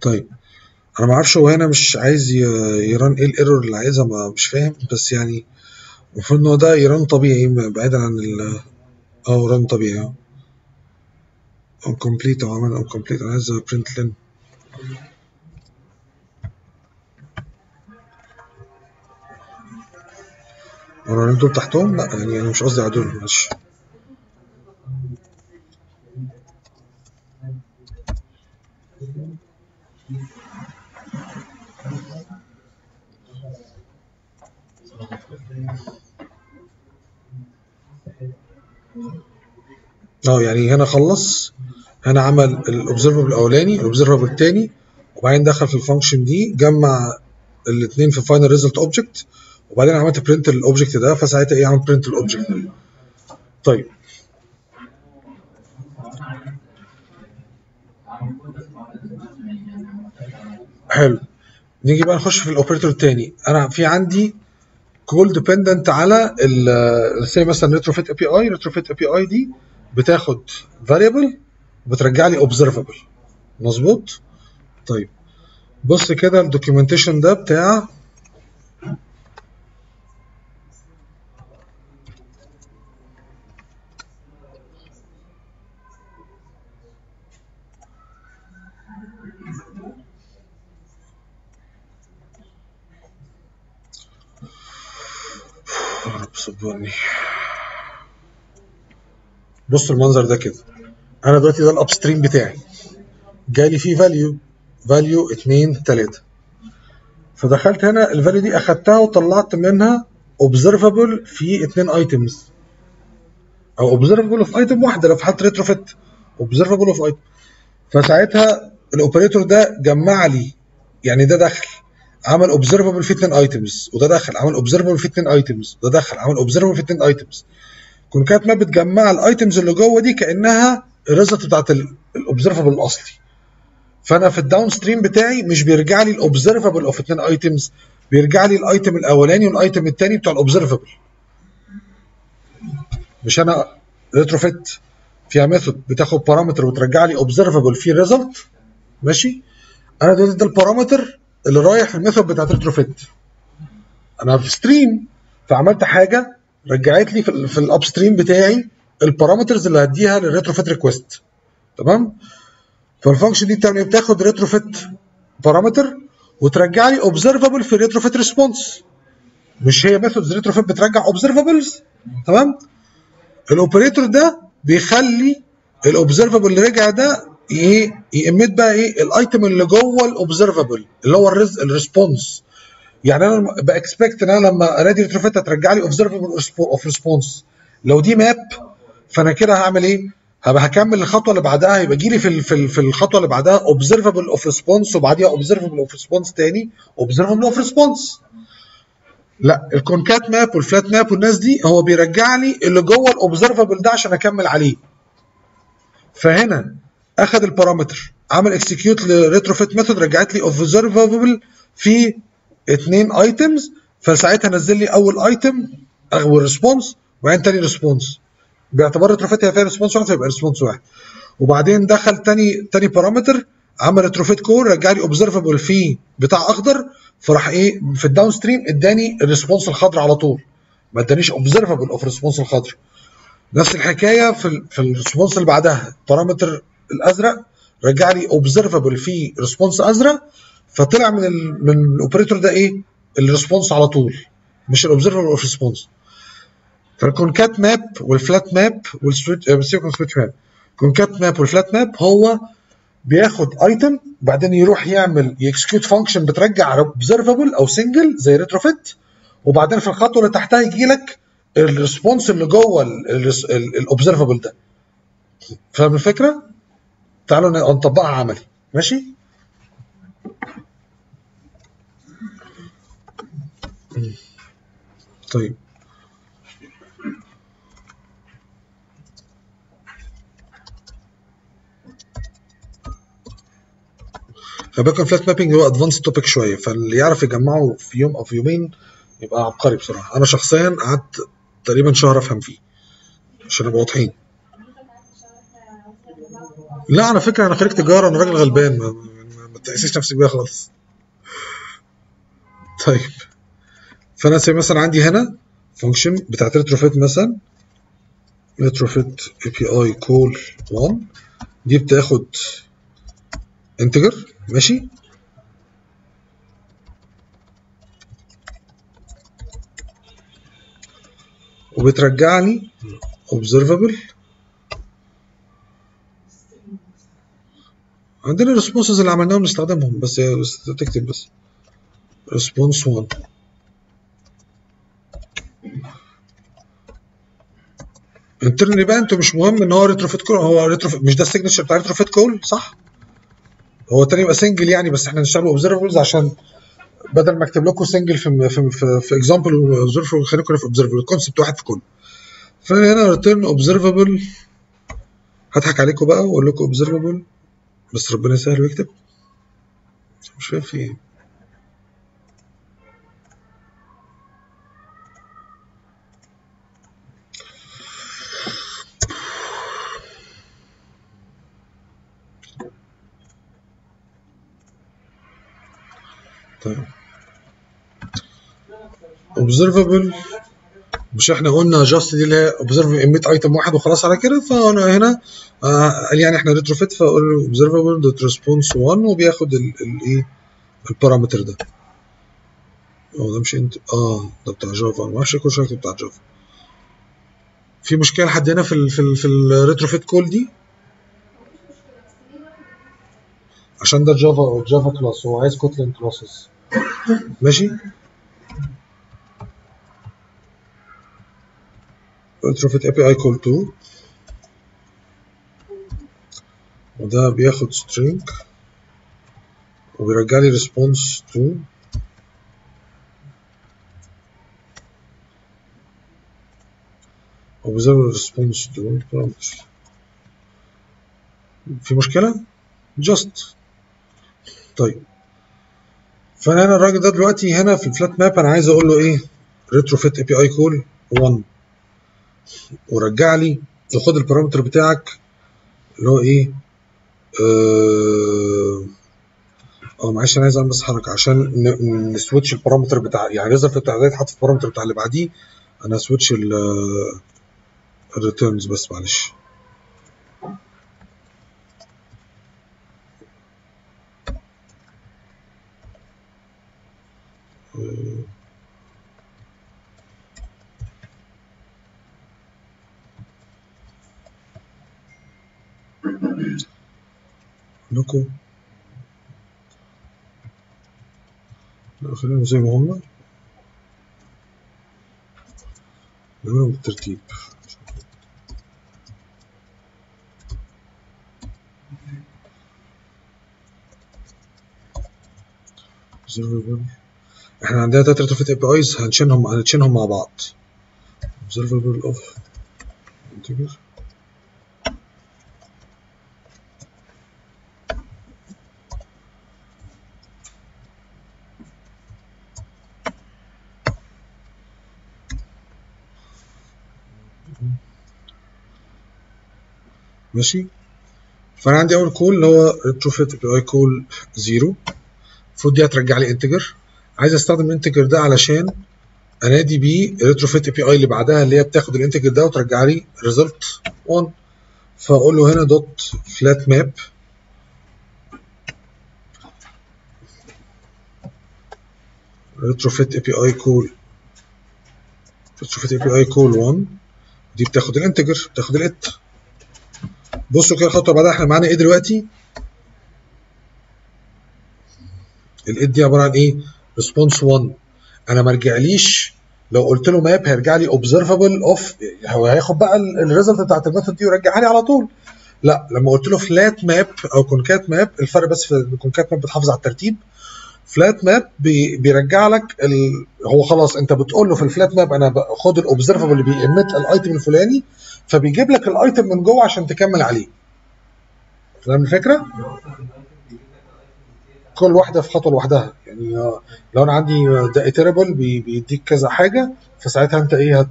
طيب انا ما اعرفش هو هنا مش عايز يران ايه الايرور اللي عايزها، مش فاهم، بس يعني المفروض ان هو ده يران طبيعي بعيدا عن ال ران طبيعي incomplete او عمل incomplete. انا عايز print len. هو دول تحتهم؟ لا يعني انا مش قصدي على دول، معلش. يعني هنا خلص، هنا عمل الاوبزرفبل الاولاني، الاوبزرفبل الثاني، وبعدين دخل في الفانكشن دي جمع الاثنين في فاينل ريزلت اوبجكت، وبعدين عملت برنت للاوبجكت ده، فساعتها ايه عملت برنت الاوبجكت ده. طيب حلو، نيجي بقى نخش في الاوبريتور الثاني. انا في عندي كول ديبندنت على مثلا ريتروفيت اي بي اي، ريتروفيت اي بي اي دي بتاخد variable وبترجع لي observable، مظبوط؟ طيب بص كده الدوكيومنتيشن ده بتاع رب صبرني. بص المنظر ده كده، انا دلوقتي ده الابستريم بتاعي جالي فيه فاليو 2 3، فدخلت هنا الفاليو دي اخدتها وطلعت منها اوبزرفبل في 2 ايتمز، او اوبزرفبل في ايتم واحده لو فتحت ريتروفيت اوبزرفبل في ايتم، فساعتها الاوبريتور ده جمع لي، يعني ده دخل عمل اوبزرفبل في 2 ايتمز، وده دخل عمل اوبزرفبل في 2 ايتمز، وده دخل عمل اوبزرفبل في 2 ايتمز. كون كانت ما بتجمع الايتمز اللي جوه دي كانها الريزلت بتاعت الاوبزرفبل الاصلي، فانا في الداون ستريم بتاعي مش بيرجع لي الاوبزرفبل اوف 2 ايتمز، بيرجع لي الايتم الاولاني والايتم الثاني بتاع الاوبزرفبل. مش انا ريتروفيت فيها ميثود بتاخد بارامتر وترجع لي اوبزرفبل في ريزلت، ماشي؟ انا دلوقتي ده البارامتر اللي رايح في الميثود بتاعت ريتروفيت، انا في ستريم فعملت حاجه رجعت لي في الابستريم بتاعي البارامترز اللي هديها للريتروفيت ريكويست، تمام؟ فالفانكشن دي بتعمل ايه؟ بتاخد ريتروفيت بارامتر وترجع لي اوبزرفبل في ريتروفيت ريسبونس. مش هي ميثودز ريتروفيت بترجع اوبزرفبلز، تمام؟ الاوبريتور ده بيخلي الاوبزرفبل اللي رجع ده ايه؟ يقمت بقى ايه؟ الايتم اللي جوه الاوبزرفبل اللي هو الريسبونس. يعني انا باكسبكت ان انا لما انادي ريتروفيت هترجع لي اوبزرفبل اوف ريسبونس، لو دي ماب فانا كده هعمل ايه؟ هبقى هكمل الخطوه اللي بعدها، هيبقى يجي لي في الخطوه اللي بعدها اوبزرفبل اوف ريسبونس، وبعديها اوبزرفبل اوف ريسبونس تاني، اوبزرفبل اوف ريسبونس. لا الكونكات ماب والفلات ماب والناس دي هو بيرجع لي اللي جوه الاوبزرفبل ده عشان اكمل عليه. فهنا اخد البارامتر عمل اكسكيوت لريتروفيت ميثود رجعت لي اوبزرفبل في 2 ايتمز، فساعتها نزل لي اول ايتم اول ريسبونس وبعدين تاني ريسبونس، باعتبار ريتروفيت هي فيها ريسبونس واحد فيبقى ريسبونس واحد، وبعدين دخل تاني بارامتر عمل ريتروفيت كور رجع لي اوبزرفبل فيه بتاع اخضر، فراح ايه في الداون ستريم اداني الريسبونس الخضر على طول، ما ادانيش اوبزرفبل اوف ريسبونس الخضر. نفس الحكايه في الريسبونس اللي بعدها، البارامتر الازرق رجع لي اوبزرفبل فيه ريسبونس ازرق، فطلع من الاوبريتور ده ايه؟ الريسبونس على طول، مش الاوبزرفبل اوف ريسبونس. فالكونكات ماب والفلات ماب والسويتش ماب، كونكات ماب والفلات ماب هو بياخد ايتم وبعدين يروح يعمل يكسكيوت فانكشن بترجع اوبزرفبل او سنجل زي ريتروفيت، وبعدين في الخطوه اللي تحتها يجي لك الريسبونس اللي جوه الاوبزرفبل ده. فاهم الفكره؟ تعالوا نطبقها عملي، ماشي؟ طيب فباكن فلات مابينج هو ادفانس توبيك شويه، فاللي يعرف يجمعه في يوم او في يومين يبقى عبقري بصراحه. انا شخصيا قعدت تقريبا شهر افهم فيه عشان نبقى واضحين. لا على فكره انا خريج تجاره، انا راجل غلبان، ما تقيسيش نفسك بيها خالص. طيب فانا مثلا عندي هنا فانكشن بتاعت ريتروفيت مثلا، ريتروفيت اي بي اي كول 1 دي بتاخد انتجر، ماشي؟ وبترجع لي observable عندنا الريسبونسز اللي عملناهم نستخدمهم، بس تكتب بس ريسبونس 1 انترنال. يبقى انتوا مش مهم ان هو ريتروفيت كول، هو ريتروفيت مش ده السيجنتشر بتاع ريتروفيت كول صح؟ هو تاني يبقى سنجل يعني، بس احنا هنشتغل اوبزرفبلز عشان بدل ما اكتب لكم سنجل في اكزامبل اوبزرفبل خليكم في اوبزرفبل، الكونسبت واحد في كله. فانا هنا ريتيرن اوبزرفبل، هضحك عليكم بقى واقول لكم اوبزرفبل بس ربنا يسهل ويكتب، مش فاهم في ايه. طيب observable مش احنا قلنا جاست دي اللي هي observable emit item واحد وخلاص على كده، فانا هنا يعني احنا ريتروفيت فاقول له observable دوت response 1 وبياخد الايه البارامتر ده. هو ده مش انت ده بتاع جافا، انا ما اعرفش كل شويه بتاع جافا. في مشكله لحد هنا في الريتروفيت كول دي؟ عشان ده جافا كلاس، هو عايز كوتلين كلاسز، ماشي؟ ريتروفيت اي بي اي كول 2 وده بياخد سترينج وبيرجع لي ريسبونس 2 وبيزود ريسبونس 2. في مشكلة؟ جاست. طيب فانا هنا الراجل ده دلوقتي هنا في الفلات ماب انا عايز اقول له ايه؟ ريتروفيت اي بي اي كول 1 ورجع لي وخد البارامتر بتاعك اللي هو ايه؟ معلش انا عايز اعمل بس حركه عشان نسويتش البارامتر بتاع، يعني الريزلت بتاع ده يتحط في البارامتر بتاع اللي بعديه. انا هسويتش الريتيرنز بس معلش. لكم خليهم زي ما هم، نعملهم بالترتيب. احنا عندنا تلات ريتروفيت اي بي ايز هنشينهم مع بعض. observable of integer ماشي. فانا عندي اول كول اللي هو retrofit api call 0 المفروض دي هترجع لي انتجر، عايز استخدم الانتجر ده علشان انادي بيه retrofit api اللي بعدها اللي هي بتاخد الانتجر ده وترجع لي result 1، فاقول له هنا دوت flat map retrofit API call 1 دي بتاخد الانتجر، بتاخد الات. بصوا كده الخطوه بعدها احنا معانا ايه دلوقتي؟ الات دي عباره عن ايه؟ ريسبونس 1. انا ما رجعليش لو قلت له ماب هيرجع لي اوبزرفبل اوف، هو هياخد بقى الريزلت بتاعت الميثود دي ويرجعها لي على طول. لا، لما قلت له فلات ماب او كونكات ماب، الفرق بس في الكونكات ماب بتحافظ على الترتيب، فلات ماب بيرجع لك هو خلاص انت بتقول له في الفلات ماب انا خد الاوبزرفبل اللي بيأمت الايتم الفلاني، فبيجيب لك الايتم من جوه عشان تكمل عليه. فاهم الفكره؟ كل واحده في خطوه لوحدها، يعني لو انا عندي ايتربل بيديك كذا حاجه، فساعتها انت ايه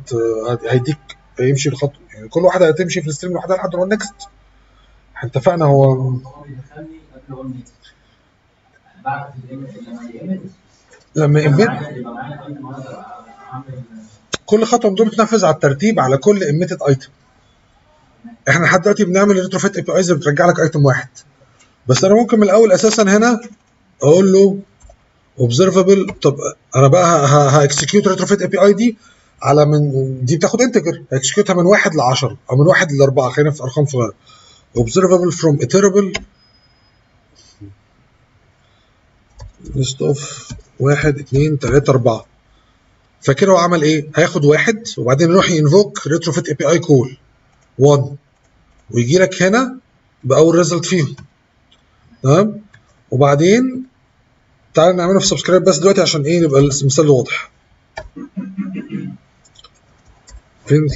هيديك يمشي الخطوه، يعني كل واحده هتمشي في الستريم لوحدها لحد ما النكست. احنا اتفقنا هو لما اميت كل خطوه من دول بتنفذ على الترتيب على كل اميتد ايتم. احنا لحد دلوقتي بنعمل ريتروفيت اي بي ايز بترجع لك ايتم واحد بس. انا ممكن من الاول اساسا هنا اقول له اوبزرفبل، طب انا بقى هاكسكيوت ريتروفيت اي بي اي دي على من دي بتاخد انتجر، هاكسكيوتها من 1 ل 10 او من 1 ل 4، خلينا في ارقام صغيره. observable from iterable list of 1 2 3 4. فاكر هو عمل ايه؟ هياخد 1 وبعدين يروح ينفوك retrofit API call 1 ويجي لك هنا باول ريزلت فيهم. تمام؟ وبعدين تعالى نعمله في سبسكرايب بس دلوقتي عشان ايه يبقى المثال واضح. فين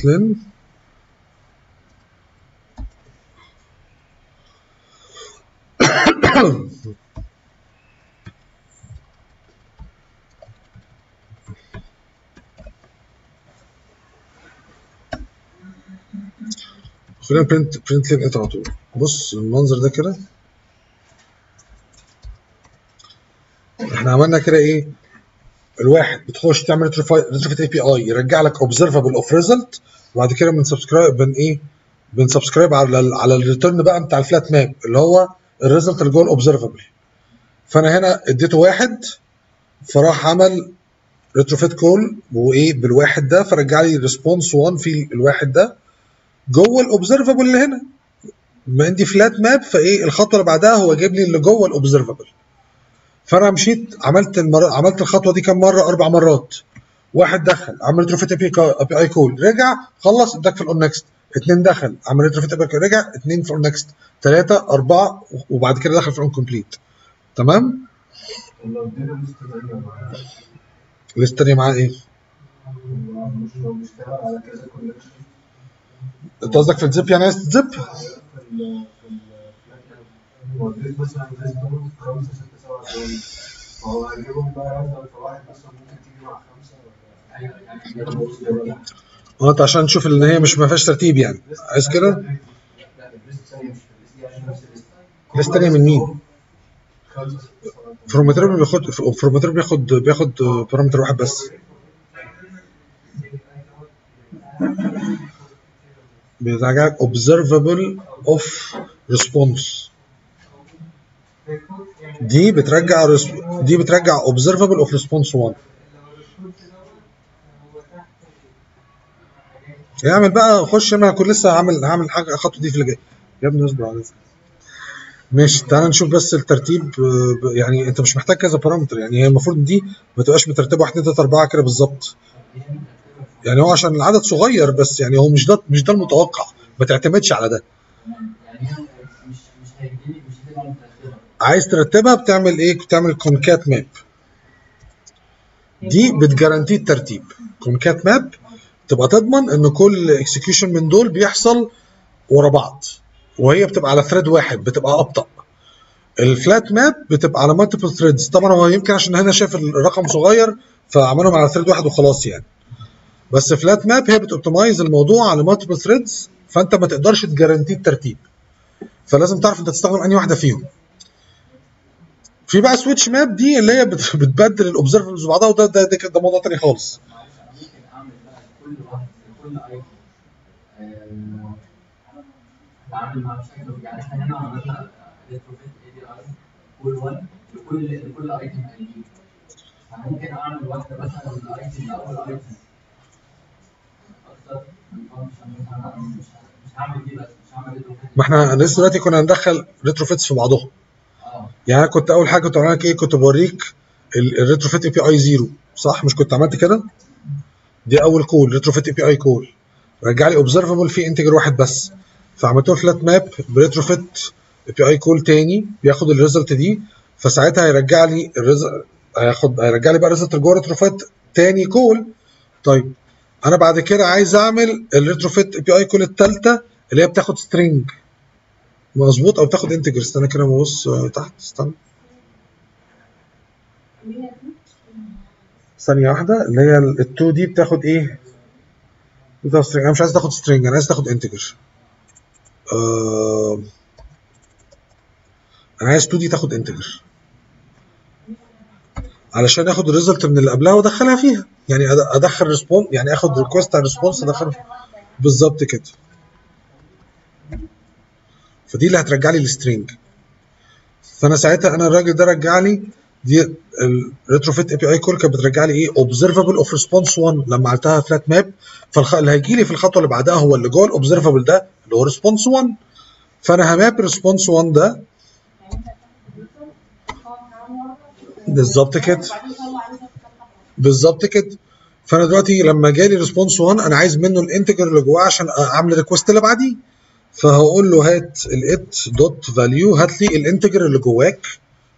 خلينا برنت لين على طول. بص المنظر ده كده، احنا عملنا كده ايه؟ الواحد بتخش تعمل ريتروفيت اي بي اي يرجع لك اوبزرفبل اوف ريزلت، وبعد كده بنسبسكرايب بنسبسكرايب على الريتيرن بقى بتاع الفلات ماب اللي هو الريزلت اللي جوه الاوبزرفبل. فانا هنا اديته 1 فراح عمل ريتروفيت كول وايه بالواحد ده، فرجع لي ريسبونس 1 في الواحد ده جوه الاوبزرفبل اللي هنا. بما ان دي فلات ماب فايه الخطوه اللي بعدها هو جايب لي اللي جوه الاوبزرفبل. فانا مشيت عملت الخطوه دي كام مره؟ 4 مرات. 1 دخل عمل ريتروفيت اي بي اي كول، رجع خلص اداك في الاون نكست. 2 دخل عمل ريتروفيت اي بي اي كول، رجع 2 في الاون نكست. 3 4 وبعد كده دخل في الاون كومبليت. تمام؟ الليست الثانيه معاه ايه؟ انت قصدك في الزب، يعني عايز تزب؟ انت عشان تشوف ان هي مش ما فيهاش ترتيب، يعني عايز كده؟ الناس الثانيه من مين؟ فرومتر بياخد بارامتر واحد بس. بيرجع لك observable of response. دي بترجع observable of response 1. اعمل بقى خش، انا كنت لسه هعمل حاجه الخطوه دي في اللي جاي يا ابني، اصبر عليا. ماشي، تعالى نشوف بس الترتيب. يعني انت مش محتاج كذا بارامتر، يعني هي المفروض دي ما تبقاش مترتبه 1 2 3 4 كده بالظبط، يعني هو عشان العدد صغير بس، يعني هو مش ده المتوقع، ما تعتمدش على ده. يعني مش متاخره، عايز ترتبها بتعمل ايه؟ بتعمل كونكات ماب، دي بتجارانتي الترتيب. كونكات ماب تبقى تضمن ان كل اكسكيوشن من دول بيحصل ورا بعض، وهي بتبقى على ثريد واحد، بتبقى ابطا. الفلات ماب بتبقى على مالتيبل ثريدز، طبعا هو يمكن عشان هنا شاف الرقم صغير فعملهم على ثريد واحد وخلاص يعني، بس فلات ماب هي بتوبتمايز الموضوع على مالتيبل ثريدز، فانت ما تقدرش تجارانتي الترتيب، فلازم تعرف انت تستخدم انهي واحده فيهم. في بقى سويتش ماب، دي اللي هي بتبدل الاوبزرفبلز بعضها، وده ده ده, ده موضوع ثاني خالص. ممكن اعمل واحده مثلا الايتم او الايتم اكتر من فانكشن مثلا. مش هعمل دي بس، مش هعمل ريتروفيت. ما احنا لسه دلوقتي كنا هندخل ريتروفيتس في بعضهم. يعني انا كنت اول حاجه كنت عامل لك ايه؟ كنت بوريك الريتروفيت اي بي اي 0 صح؟ مش كنت عملت كده؟ دي اول كول ريتروفيت اي بي اي كول. رجع لي اوبزرفبل فيه انتجر واحد بس. فعملت له فلات ماب بريتروفيت اي بي اي كول تاني بياخد الريزلت دي، فساعتها هيرجع لي هيرجع لي بقى ريزلت جوه ريتروفيت تاني كول. طيب انا بعد كده عايز اعمل الريتروفيت اي بي اي كول الثالثه اللي هي بتاخد سترينج مظبوط او بتاخد انتجر. استنى كده ببص تحت، استنى ثانيه واحده. اللي هي ال2 دي بتاخد ايه؟ بتاخد سترينج. انا مش عايز تاخد سترينج، انا عايز تاخد انتجر. انا عايز 2 دي تاخد انتجر علشان اخد الريزلت من اللي قبلها وادخلها فيها، يعني ادخل ريسبونس، يعني اخد ريكوست على ريسبونس ادخل بالظبط كده. فدي اللي هترجع لي السترينج. فانا ساعتها انا الراجل ده رجع لي دي الريتروفيت اي بي اي كول كانت بترجع لي ايه؟ اوبزرفبل اوف ريسبونس 1 لما عملتها فلات ماب. فاللي هيجي لي في الخطوه اللي بعدها هو اللي جوه الاوبزرفبل ده اللي هو ريسبونس 1. فانا هماب ريسبونس 1 ده بالظبط كده بالظبط كده. فانا دلوقتي لما جالي ريسبونس 1 انا عايز منه الانتجر اللي جواه عشان اعمل ريكوست اللي بعديه. فهقول له هات الات دوت فاليو، هات لي الانتجر اللي جواك.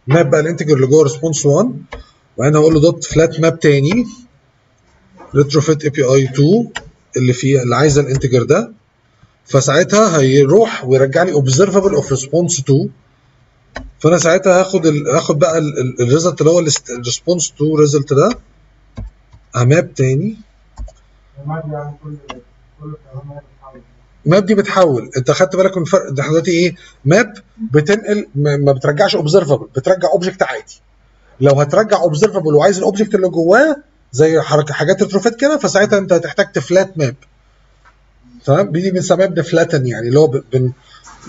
ماب بقى الانتجر اللي جوه ريسبونس 1، وبعدين هقول له دوت فلات ماب تاني ريتروفيت اي بي اي 2 اللي فيه اللي عايزه الانتجر ده. فساعتها هيروح ويرجع لي اوبزرفبل اوف ريسبونس 2. فانا ساعتها هاخد بقى الريزلت اللي هو الريسبونس 2 ريزلت ده اماب تاني. ماب دي بتحول، انت خدت بالك من الفرق ده دلوقتي ايه؟ ماب بتنقل ما بترجعش اوبزرفبل، بترجع اوبجكت عادي. لو هترجع اوبزرفبل وعايز الاوبجكت اللي جواه زي حركه حاجات ريتروفيت كده، فساعتها انت هتحتاج تفلات ماب. تمام؟ دي بنسميها بنفلاتن، يعني اللي هو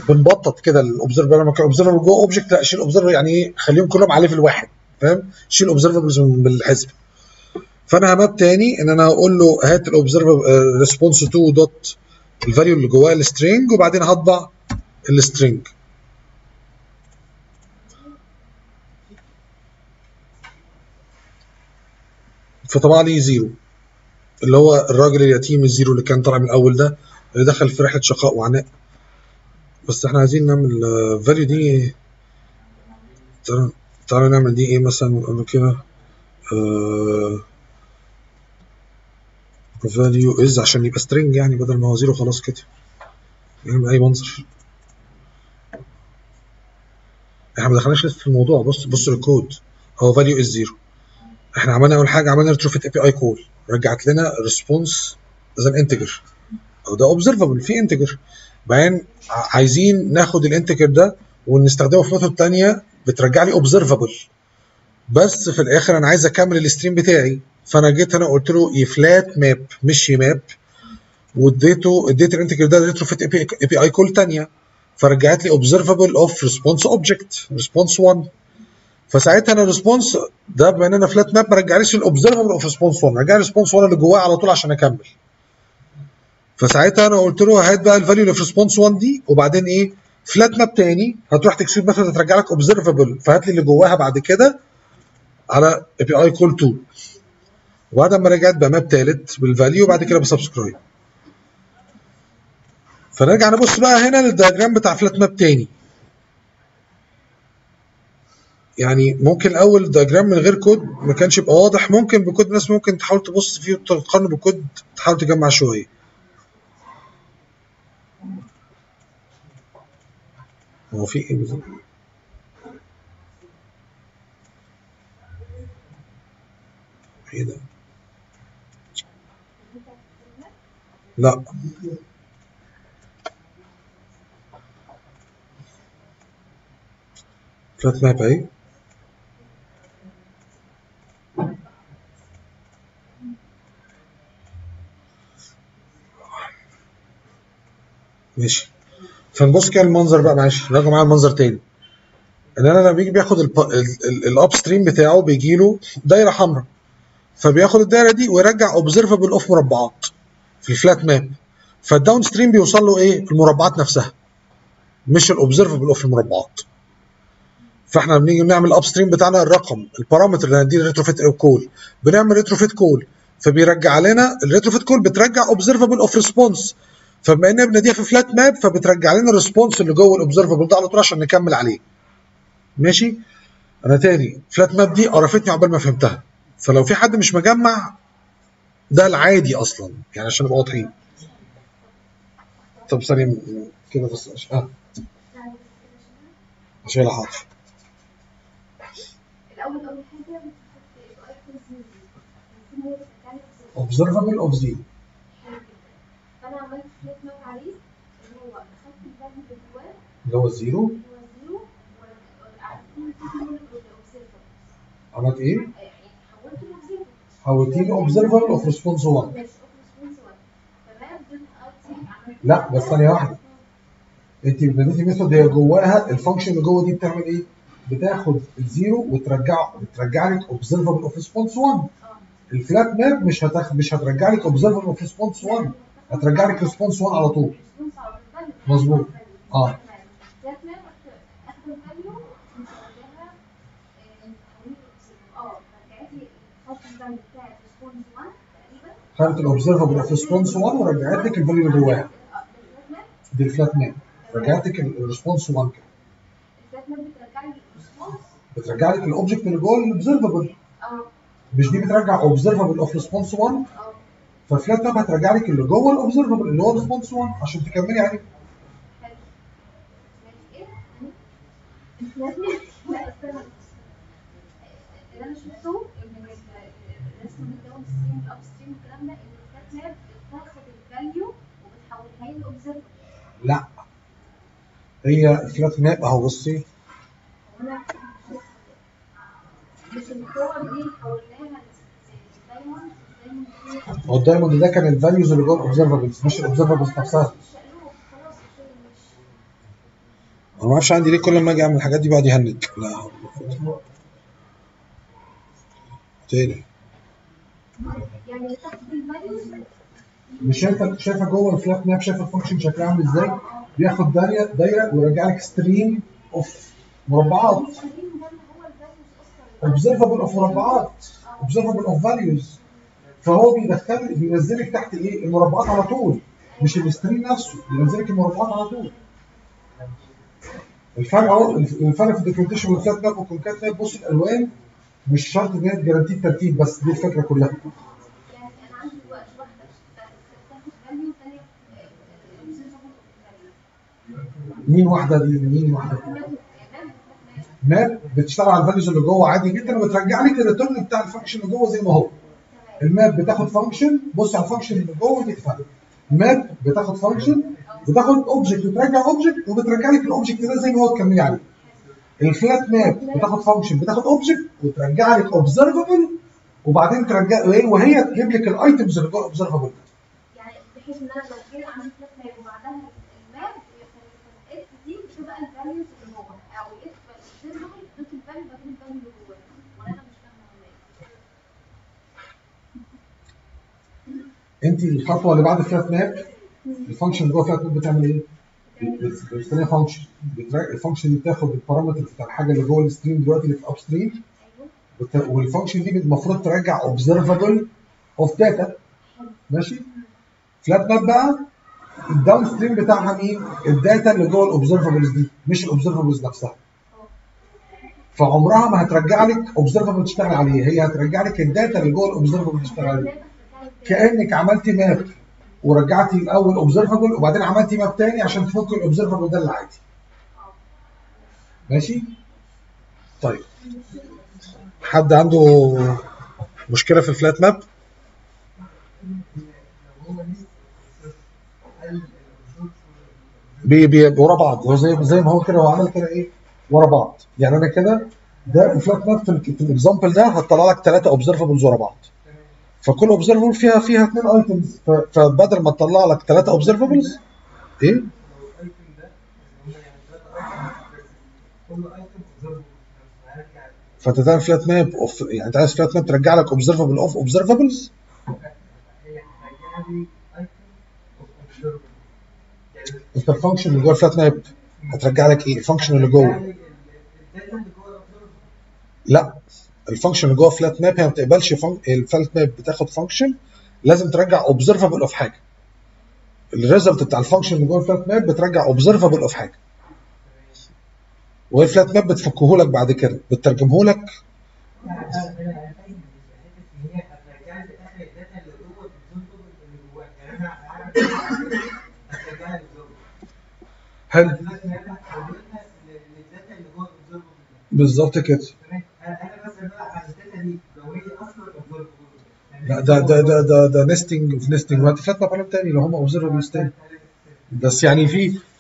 بنبطط كده الاوبزرفبل. لما كان اوبزرفبل جوه اوبجكت لا شيل اوبزرفبل، يعني ايه؟ خليهم كلهم على ليفل واحد، فاهم؟ شيل اوبزرفبلز من الحزب. فانا هماب تاني ان انا هقول له هات الاوبزرفبل ريسبونس 2 دوت الفاليو اللي جواه السترينج، وبعدين هطبع السترينج. فطبع لي زيرو اللي هو الراجل اليتيم الزيرو اللي كان طالع من الاول ده اللي دخل في رحله شقاء وعناء. بس احنا عايزين نعمل فاليو دي، تعالى نعمل دي ايه مثلا؟ نقول كده فاليو از عشان يبقى سترينج، يعني بدل ما هو زيرو خلاص كده نعمل اي منظر. احنا ما دخلناش لسه في الموضوع. بص للكود، هو فاليو از زيرو. احنا عملنا اول حاجه عملنا ريتروفيت اي بي اي كول، رجعت لنا ريسبونس از ان انتجر او ده اوبزرفبل فيه انتجر. بعدين عايزين ناخد الانتجر ده ونستخدمه في ميثود ثانيه بترجع لي اوبزرفبل، بس في الاخر انا عايز اكمل الاستريم بتاعي. فانا جيت هنا قلت له يفلات ماب مش يماب، واديته الانتجر ده ريتروفيت اي بي اي كول ثانيه، فرجعت لي اوبزرفبل اوف ريسبونس اوبجكت ريسبونس 1. فساعتها انا الريسبونس ده بما ان انا فلات ماب ما رجعليش الاوبزرفبل اوف ريسبونس 1، رجع لي ريسبونس 1 اللي جواه على طول عشان اكمل. فساعتها انا قلت له هات بقى الفاليو اللي في ريسبونس 1 دي، وبعدين ايه؟ فلات ماب تاني هتروح تكسير مثلا هترجع لك اوبزرفبل، فهات لي اللي جواها بعد كده على اي بي اي كول 2. وبعد ما رجعت بقى ماب ثالث بالفاليو وبعد كده بسبسكرايب. فنرجع نبص بقى هنا للدياجرام بتاع فلات ماب تاني. يعني ممكن الاول دياجرام من غير كود ما كانش يبقى واضح، ممكن بكود الناس ممكن تحاول تبص فيه وتقارنه بكود تحاول تجمع شويه. هو في ايه بالظبط؟ ايه ده؟ لا فلات ماب اهي. ماشي، فنبص كده المنظر بقى. معلش راجعوا معايا المنظر تاني. ان انا لما بيجي بياخد الاب ستريم بتاعه بيجي له دايره حمراء، فبياخد الدايره دي ويرجع اوبزرفبل اوف مربعات في الفلات ماب، فالداون ستريم بيوصل له ايه؟ المربعات نفسها مش الاوبزرفبل اوف المربعات. فاحنا بنيجي بنعمل الاب ستريم بتاعنا الرقم البارامتر اللي هنديه ريتروفيت كول، بنعمل ريتروفيت كول فبيرجع لنا الريتروفيت كول بترجع اوبزرفبل اوف ريسبونس، فبما اننا بناديها في فلات ماب فبترجع لنا الريسبونس اللي جوه الاوبزرفبل ده على طول عشان نكمل عليه. ماشي؟ انا تاني فلات ماب دي قرفتني عقبال ما فهمتها، فلو في حد مش مجمع ده العادي اصلا يعني عشان نبقى واضحين. طب ثانيه كده بس عشان حاضر. الاول اول حاجه observable of z انا عملت فلات ماب عليه اللي هو خدت الفاليو اللي جواه اللي هو الزيرو عملت ايه؟ حولتيه observable of response 1. لا بس ثانيه واحده، انت بنيتي ميثود هي جواها الفانكشن اللي جوه دي بتعمل ايه؟ بتاخد الزيرو وترجع لك observable of response 1. الفلات ماب مش هترجع لك observable of response 1، هترجع لك response 1 على طول. مظبوط. اه خدت الاوبزرفبل اوف ريسبونس 1 ورجعت لك الفاليو اللي جواها. دي الفلات ماب رجعت لك الريسبونس 1 كده. الفلات ماب بترجع لي الريسبونس، بترجع لك الاوبجكت اللي جوه الاوبزرفبل. مش دي بترجع اوبزرفبل اوف ريسبونس 1. فالفلات ماب هترجع لك اللي جوه الاوبزرفبل اللي هو الريسبونس 1 عشان تكملي عليه. الفلات ماب لا استنى اللي انا شفته من الرسم الداون ستريم والاب ستريم والكلام ده ان الفلات ماب بتاخد الفاليو وبتحولها للاوبزرفبل. لا هي الفلات ماب اهو بصي مش الصور دي حولناها للدايموند. هو الدايموند ده كان الفاليوز اللي جوه الاوبزرفبلز مش الاوبزرفبلز نفسها. انا ما اعرفش عندي ليه كل ما اجي اعمل الحاجات دي بقعد يهنج. لا تاني يعني مش انت شايفه جوه الفلات ماب شايفه الفانكشن شكلها عامل ازاي؟ بياخد دايره ويرجع لك ستريم اوف مربعات. observable of مربعات observable of values، فهو بينزلك تحت ايه؟ المربعات على طول مش الستريم نفسه، بينزلك المربعات على طول. الفرق اهو، الفرق في الدوكيومنتيشن والفلات ماب والكونكات ماب. بص الالوان مش شرط ان هي تجارانتي الترتيب، بس دي الفكره كلها. يعني انا عندي وقت واحده بتاخد فاليو ثانيه مين واحده دي؟ مين واحده؟ ماب بتشتغل على الفاليوز اللي جوه عادي جدا وبترجع لك الريتيرن بتاع الفانكشن اللي جوه زي ما هو. الماب بتاخد فانكشن، بص على الفانكشن اللي جوه تتفهم. ماب بتاخد فانكشن بتاخد اوبجكت وترجع اوبجكت وبترجع لك الاوبجكت ده زي ما هو تكملي عليه. الفلات ماب بتاخد فانكشن بتاخد اوبجكت وترجع لك اوبزرفبل وبعدين ترجع وهي تجيب لك الايتمز اللي جوه الاوبزرفبل. يعني بحيث ان انا لو جيت عملت فلات ماب وبعدها الماب الاكس دي بتبقى الفاليوز اللي جوه او الاكس الاوبزرفبل ضد الفاليو اللي جوه. وانا مش فاهمه انت الخطوه اللي بعد الفلات ماب الفانكشن اللي جوه الفلات ماب بتعمل ايه؟ الثانيه فانكشن الفانكشن دي بتاخد البارامتر بتاع الحاجه اللي جوه الستريم دلوقتي اللي في الاب ستريم، والفانكشن دي المفروض ترجع اوبزرفبل اوف داتا. ماشي؟ فلات ماب بقى الداون ستريم بتاعها مين؟ الداتا اللي جوه الاوبزرفبلز دي مش الاوبزرفبلز نفسها. فعمرها ما هترجع لك اوبزرفبل تشتغل عليه، هي هترجع لك الداتا اللي جوه الاوبزرفبل تشتغل عليه. كانك عملتي ماب ورجعتي الاول اوبزرفبل وبعدين عملتي ماب تاني عشان تفكي الاوبزرفبل ده اللي عادي. ماشي؟ طيب حد عنده مشكله في الفلات ماب؟ ورا بعض هو زي ما هو كده، هو عمل كده ايه؟ ورا بعض. يعني انا كده ده الفلات ماب في الاكزامبل ده هتطلع لك 3 اوبزرفبلز ورا بعض، فكل اوبزرفبل فيها 2 ايتمز، فبدل ما تطلع لك 3 اوبزرفبلز ايه؟ فانت تعمل فلات ماب اوف، يعني انت عايز فلات ماب ترجع لك اوبزرفبل اوف اوبزرفبلز. انت الفانكشن اللي جوه الفلات ماب هترجع لك ايه؟ الفانكشن اللي جوه. لا الفانكشن اللي جوه فلات ماب هي ما بتقبلش الفلات ماب بتاخد فانكشن، لازم ترجع اوبزرفبل اوف حاجه. الريزلت بتاع الفانكشن اللي جوه الفلات ماب بترجع اوبزرفبل اوف حاجه. والفلات ماب بتفكهولك بعد كده، بتترجمهولك. حلو بالظبط كده. لا ده ده ده ده ده نستنج في نستنج، وهات فلات ماب على تاني لو هم اوبزرفبلز تاني. بس يعني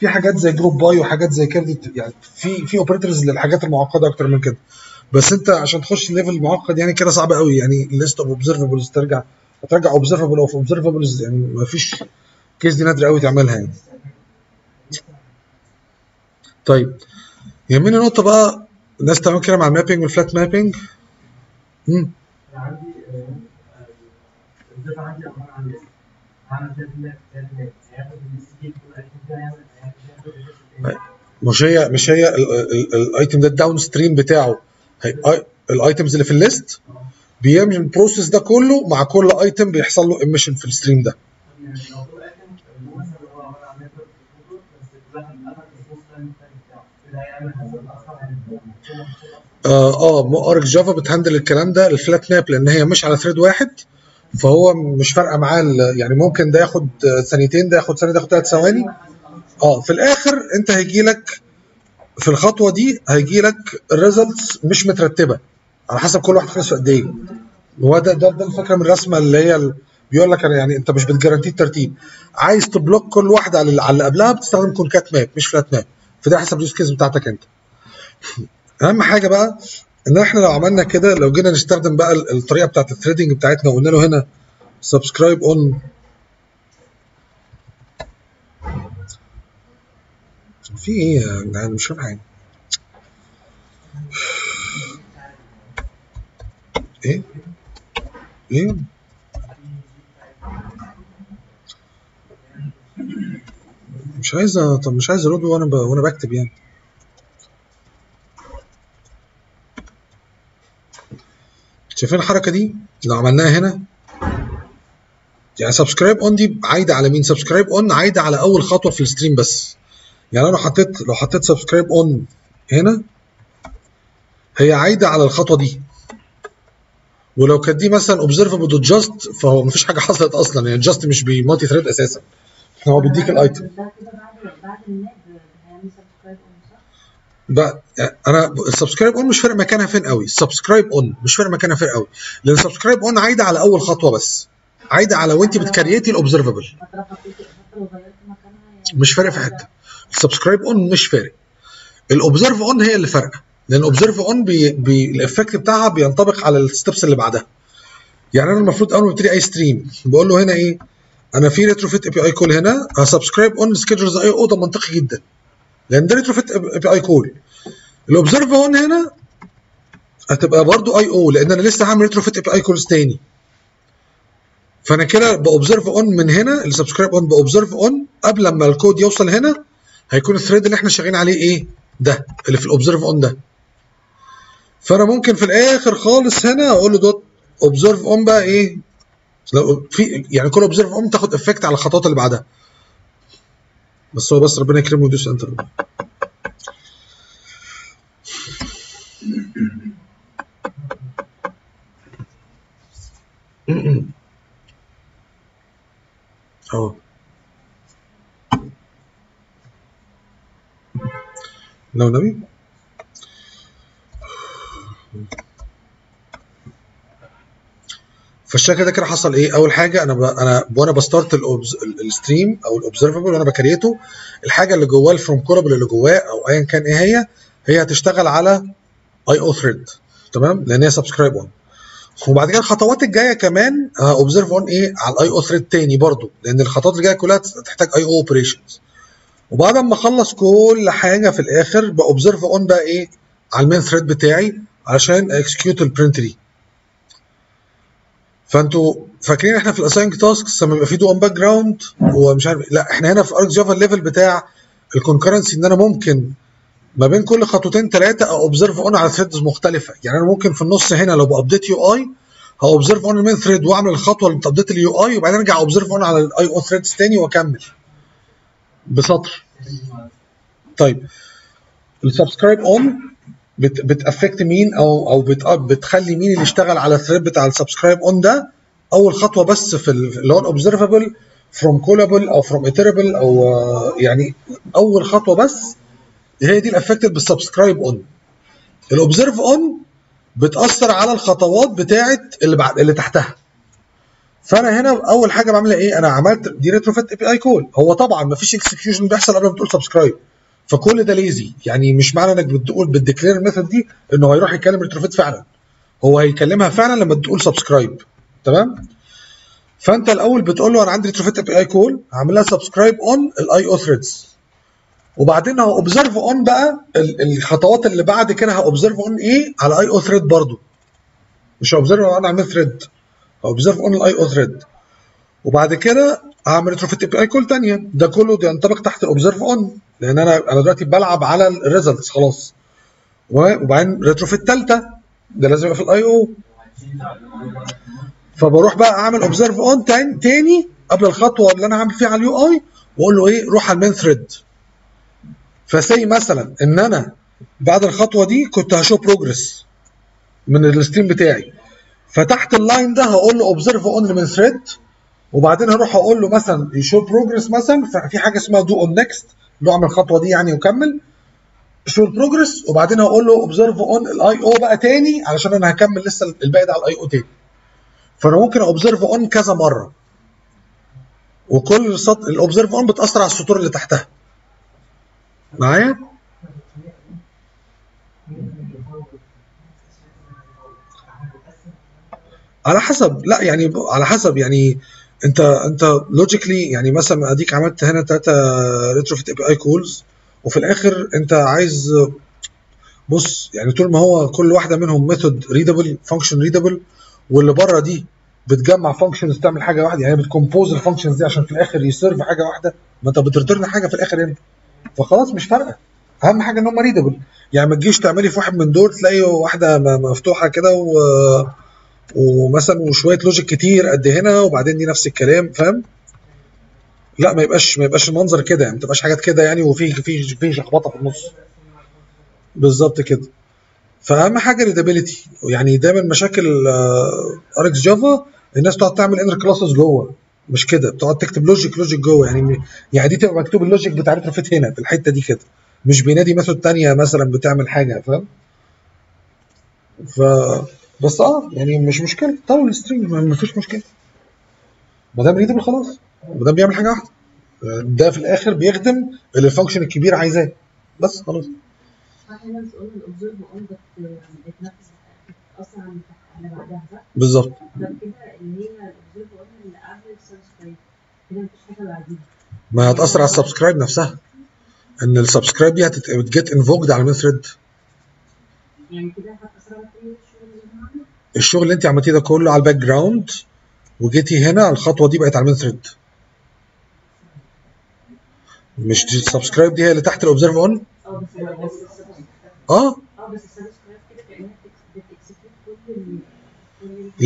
في حاجات زي جروب باي وحاجات زي كده، يعني في اوبريتورز للحاجات المعقده اكتر من كده. بس انت عشان تخش ليفل معقد يعني كده صعب قوي، يعني ليست اوف اوبزرفبلز ترجع اوبزرفبل اوف اوبزرفبلز، يعني ما فيش كيس، دي نادر قوي تعملها يعني. طيب يهمني نقطه بقى، الناس تعمل كده مع المابينج والفلات مابينج. عندي مش هي الايتم ده الداون ستريم بتاعه، الايتمز اللي في الليست بيعمل البروسيس ده كله، مع كل ايتم بيحصل له ايميشن في الستريم ده. ارك جافا بتهندل الكلام ده. الفلات ماب لان هي مش على ثريد واحد فهو مش فارقه معاه، يعني ممكن ده ياخد ثانيتين، ده ياخد ثانيه، ده ياخد 3 ثواني. في الاخر انت هيجي لك في الخطوه دي هيجي لك الريزلتس مش مترتبه على حسب كل واحد خلص في قد ايه. هو ده الفكره من الرسمه اللي هي بيقول لك يعني انت مش بتجرانتي الترتيب. عايز تبلوك كل واحده على اللي قبلها بتستخدم كونكات ماب مش فلات ماب، فده حسب اليوز كيس بتاعتك انت. اهم حاجه بقى ان احنا لو عملنا كده، لو جينا نستخدم بقى الطريقه بتاعت الثريدنج بتاعتنا وقلنا له هنا سبسكرايب اون في ايه يا جدعان؟ مش فاهم حاجه. ايه؟ ايه؟ مش عايز، طب مش عايز ارد وانا بكتب يعني. شايفين الحركه دي لو عملناها هنا، يعني سبسكرايب اون دي عايده على مين؟ سبسكرايب اون عايده على اول خطوه في الستريم بس. يعني انا لو حطيت سبسكرايب اون هنا هي عايده على الخطوه دي، ولو كانت دي مثلا اوبزرفبل دوت جاست فهو مفيش حاجه حصلت اصلا، يعني جاست مش بمالتي ثريد اساسا، هو بيديك الايتم بقى. انا السبسكرايب اون مش فارق مكانها فين قوي، السبسكرايب اون مش فارق مكانها فين قوي، لان السبسكرايب اون عايده على اول خطوه بس، عايده على وانت بتكريتي الاوبزرفبل، مش فارق في حته. السبسكرايب اون مش فارق، الاوبزرف اون هي اللي فارقه، لان الاوبزرف اون الافكت بتاعها بينطبق على الستبس اللي بعدها. يعني انا المفروض اول ما ببتدي اي ستريم بقول له هنا ايه، انا في ريتروفيت اي بي اي كول هنا سبسكرايب اون سكيدجرز اي او، ده منطقي جدا لان ده ريتروفيت اي بي اي كول. الاوبزرف اون هنا هتبقى برضو اي او لان انا لسه هعمل ريتروفيت اي بي اي كولز تاني، فانا كده باوبزرف اون من هنا. السبسكرايب اون باوبزرف اون قبل لما الكود يوصل هنا هيكون الثريد اللي احنا شغالين عليه ايه؟ ده اللي في الاوبزرف اون ده. فانا ممكن في الاخر خالص هنا اقول له دوت اوبزرف اون بقى ايه؟ لو في يعني كل اوبزرف اون تاخد افكت على الخطوات اللي بعدها. بس هو بس ربنا يكرمه ويدوس انتر. لو نبي فالشكل ده كده حصل ايه؟ اول حاجه انا وانا بستارت الستريم او الاوبزرفبل وانا بكريته، الحاجه اللي جواه الفروم كوربل اللي جواه او ايا كان ايه هي هتشتغل على اي او ثريد، تمام؟ لان هي سبسكرايب 1. وبعد كده الخطوات الجايه كمان اوبزرف 1 ايه على الاي او ثريد تاني برضو، لان الخطوات الجايه كلها تحتاج اي او اوبريشنز. وبعد ما اخلص كل حاجه في الاخر باوبزرف اون بقى ايه على المين ثريد بتاعي، عشان اكسكيوت البرنت دي. فانتوا فاكرين احنا في الاساينج تاسكس لما بيبقى في دو ان باك جراوند ومش عارف، لا احنا هنا في ارك جافا الليفل بتاع الكونكرنسي ان انا ممكن ما بين كل خطوتين ثلاثه اوبزرف اون على ثريدز مختلفه. يعني انا ممكن في النص هنا لو بابديت يو اي هاوبزرف اون المين ثريد واعمل الخطوه اللي بتابديت اليو اي وبعدين ارجع اوبزرف اون على الاي او ثريدز ثاني واكمل بسطر. طيب السبسكرايب اون بتأفكت مين او بتخلي مين اللي يشتغل على الثريد بتاع السبسكرايب اون ده اول خطوه بس في اللي هو الاوبزرفبل فروم كولابل او فروم ايتربل، او يعني اول خطوه بس هي دي الافكتد بالسبسكرايب اون. الاوبزرف اون بتاثر على الخطوات بتاعه اللي تحتها. فانا هنا اول حاجه بعملها ايه؟ انا عملت دي ريتروفيت اي بي اي كول، هو طبعا مفيش اكسكيوشن بيحصل قبل ما تقول سبسكرايب، فكل ده ليزي. يعني مش معنى انك بتقول بالديكلير ميثود دي انه هيروح يتكلم ريتروفيت فعلا، هو هيكلمها فعلا لما تقول سبسكرايب. تمام؟ فانت الاول بتقول له انا عندي ريتروفيت اي بي اي كول هعمل لها سبسكرايب اون الاي او ثريدز، وبعدين هاوبزرف اون بقى الخطوات اللي بعد كده. هاوبزرف اون ايه؟ على اي او ثريد برضه، مش هاوبزرف اون على ثريد، هاوبزرف اون الاي او ثريد. وبعد كده هعمل ريتروفيت اي بي اي كول ثانيه. ده كله ينطبق تحت الاوبزرف اون، لان انا دلوقتي بلعب على الريزلتس خلاص. وبعدين ريتروفيت ثالثه ده لازم يبقى في الاي او، فبروح بقى اعمل اوبزرف اون تاني قبل الخطوه اللي انا هعمل فيها على اليو اي، واقول له ايه؟ روح على المين ثريد. فسي مثلا ان انا بعد الخطوه دي كنت هشوف بروجرس من الستريم بتاعي، فتحت اللاين ده هقول له اوبزرف اون المين ثريد، وبعدين هروح اقول له مثلا يشو بروجرس مثلا في حاجه اسمها دو اون نكست اللي هو اعمل الخطوه دي يعني وكمل شو بروجرس، وبعدين هقول له اوبزرف اون الاي او بقى تاني علشان انا هكمل لسه الباقي ده على الاي او تاني. فانا ممكن اوبزرف اون كذا مره، وكل سطر الاوبزرف اون بتاثر على السطور اللي تحتها. معايا؟ على حسب، لا يعني على حسب، يعني انت لوجيكلي يعني مثلا اديك عملت هنا 3 ريتروفيت اي بي اي كولز، وفي الاخر انت عايز بص يعني طول ما هو كل واحده منهم ميثود ريدابل فانكشن ريدابل، واللي بره دي بتجمع فانكشنز تعمل حاجه واحده، يعني بتكمبوز الفانكشنز دي عشان في الاخر يسيرف حاجه واحده، ما انت بترترن حاجه في الاخر هنا، فخلاص مش فارقه. اهم حاجه ان هم ريدابل، يعني ما تجيش تعملي في واحد من دول تلاقي واحده مفتوحه كده ومثلا وشويه لوجيك كتير قد هنا وبعدين دي نفس الكلام، فاهم؟ لا ما يبقاش المنظر كده، يعني ما تبقاش حاجات كده يعني وفي في في لخبطه في النص بالظبط كده. فاهم حاجه ريدابيلتي، يعني دايما مشاكل اركس جافا الناس تقعد تعمل انر كلاسز جوه، مش كده بتقعد تكتب لوجيك جوه، يعني دي تبقى مكتوب اللوجيك بتاع ريتروفيت هنا في الحته دي كده، مش بينادي ميثود ثانيه مثلا بتعمل حاجه، فاهم؟ بس يعني مش مشكله طول الستريم، ما فيش مشكله ما دام ريدابل خلاص، ما دام بيعمل حاجه واحده ده في الاخر بيخدم اللي الفانكشن الكبير عايزاه بس خلاص. بالظبط ما هتأثر على السبسكرايب نفسها، ان السبسكرايب دي هتجيت انفوكد على المين ثريد. يعني كده الشغل اللي انت عملتيه ده كله على الباك جراوند وجيتي هنا الخطوه دي بقت على المين ثريد، مش دي السبسكرايب دي هي اللي تحت الاوبزرف اون. بس السبسكرايب كده كانها بتكسكيوت كل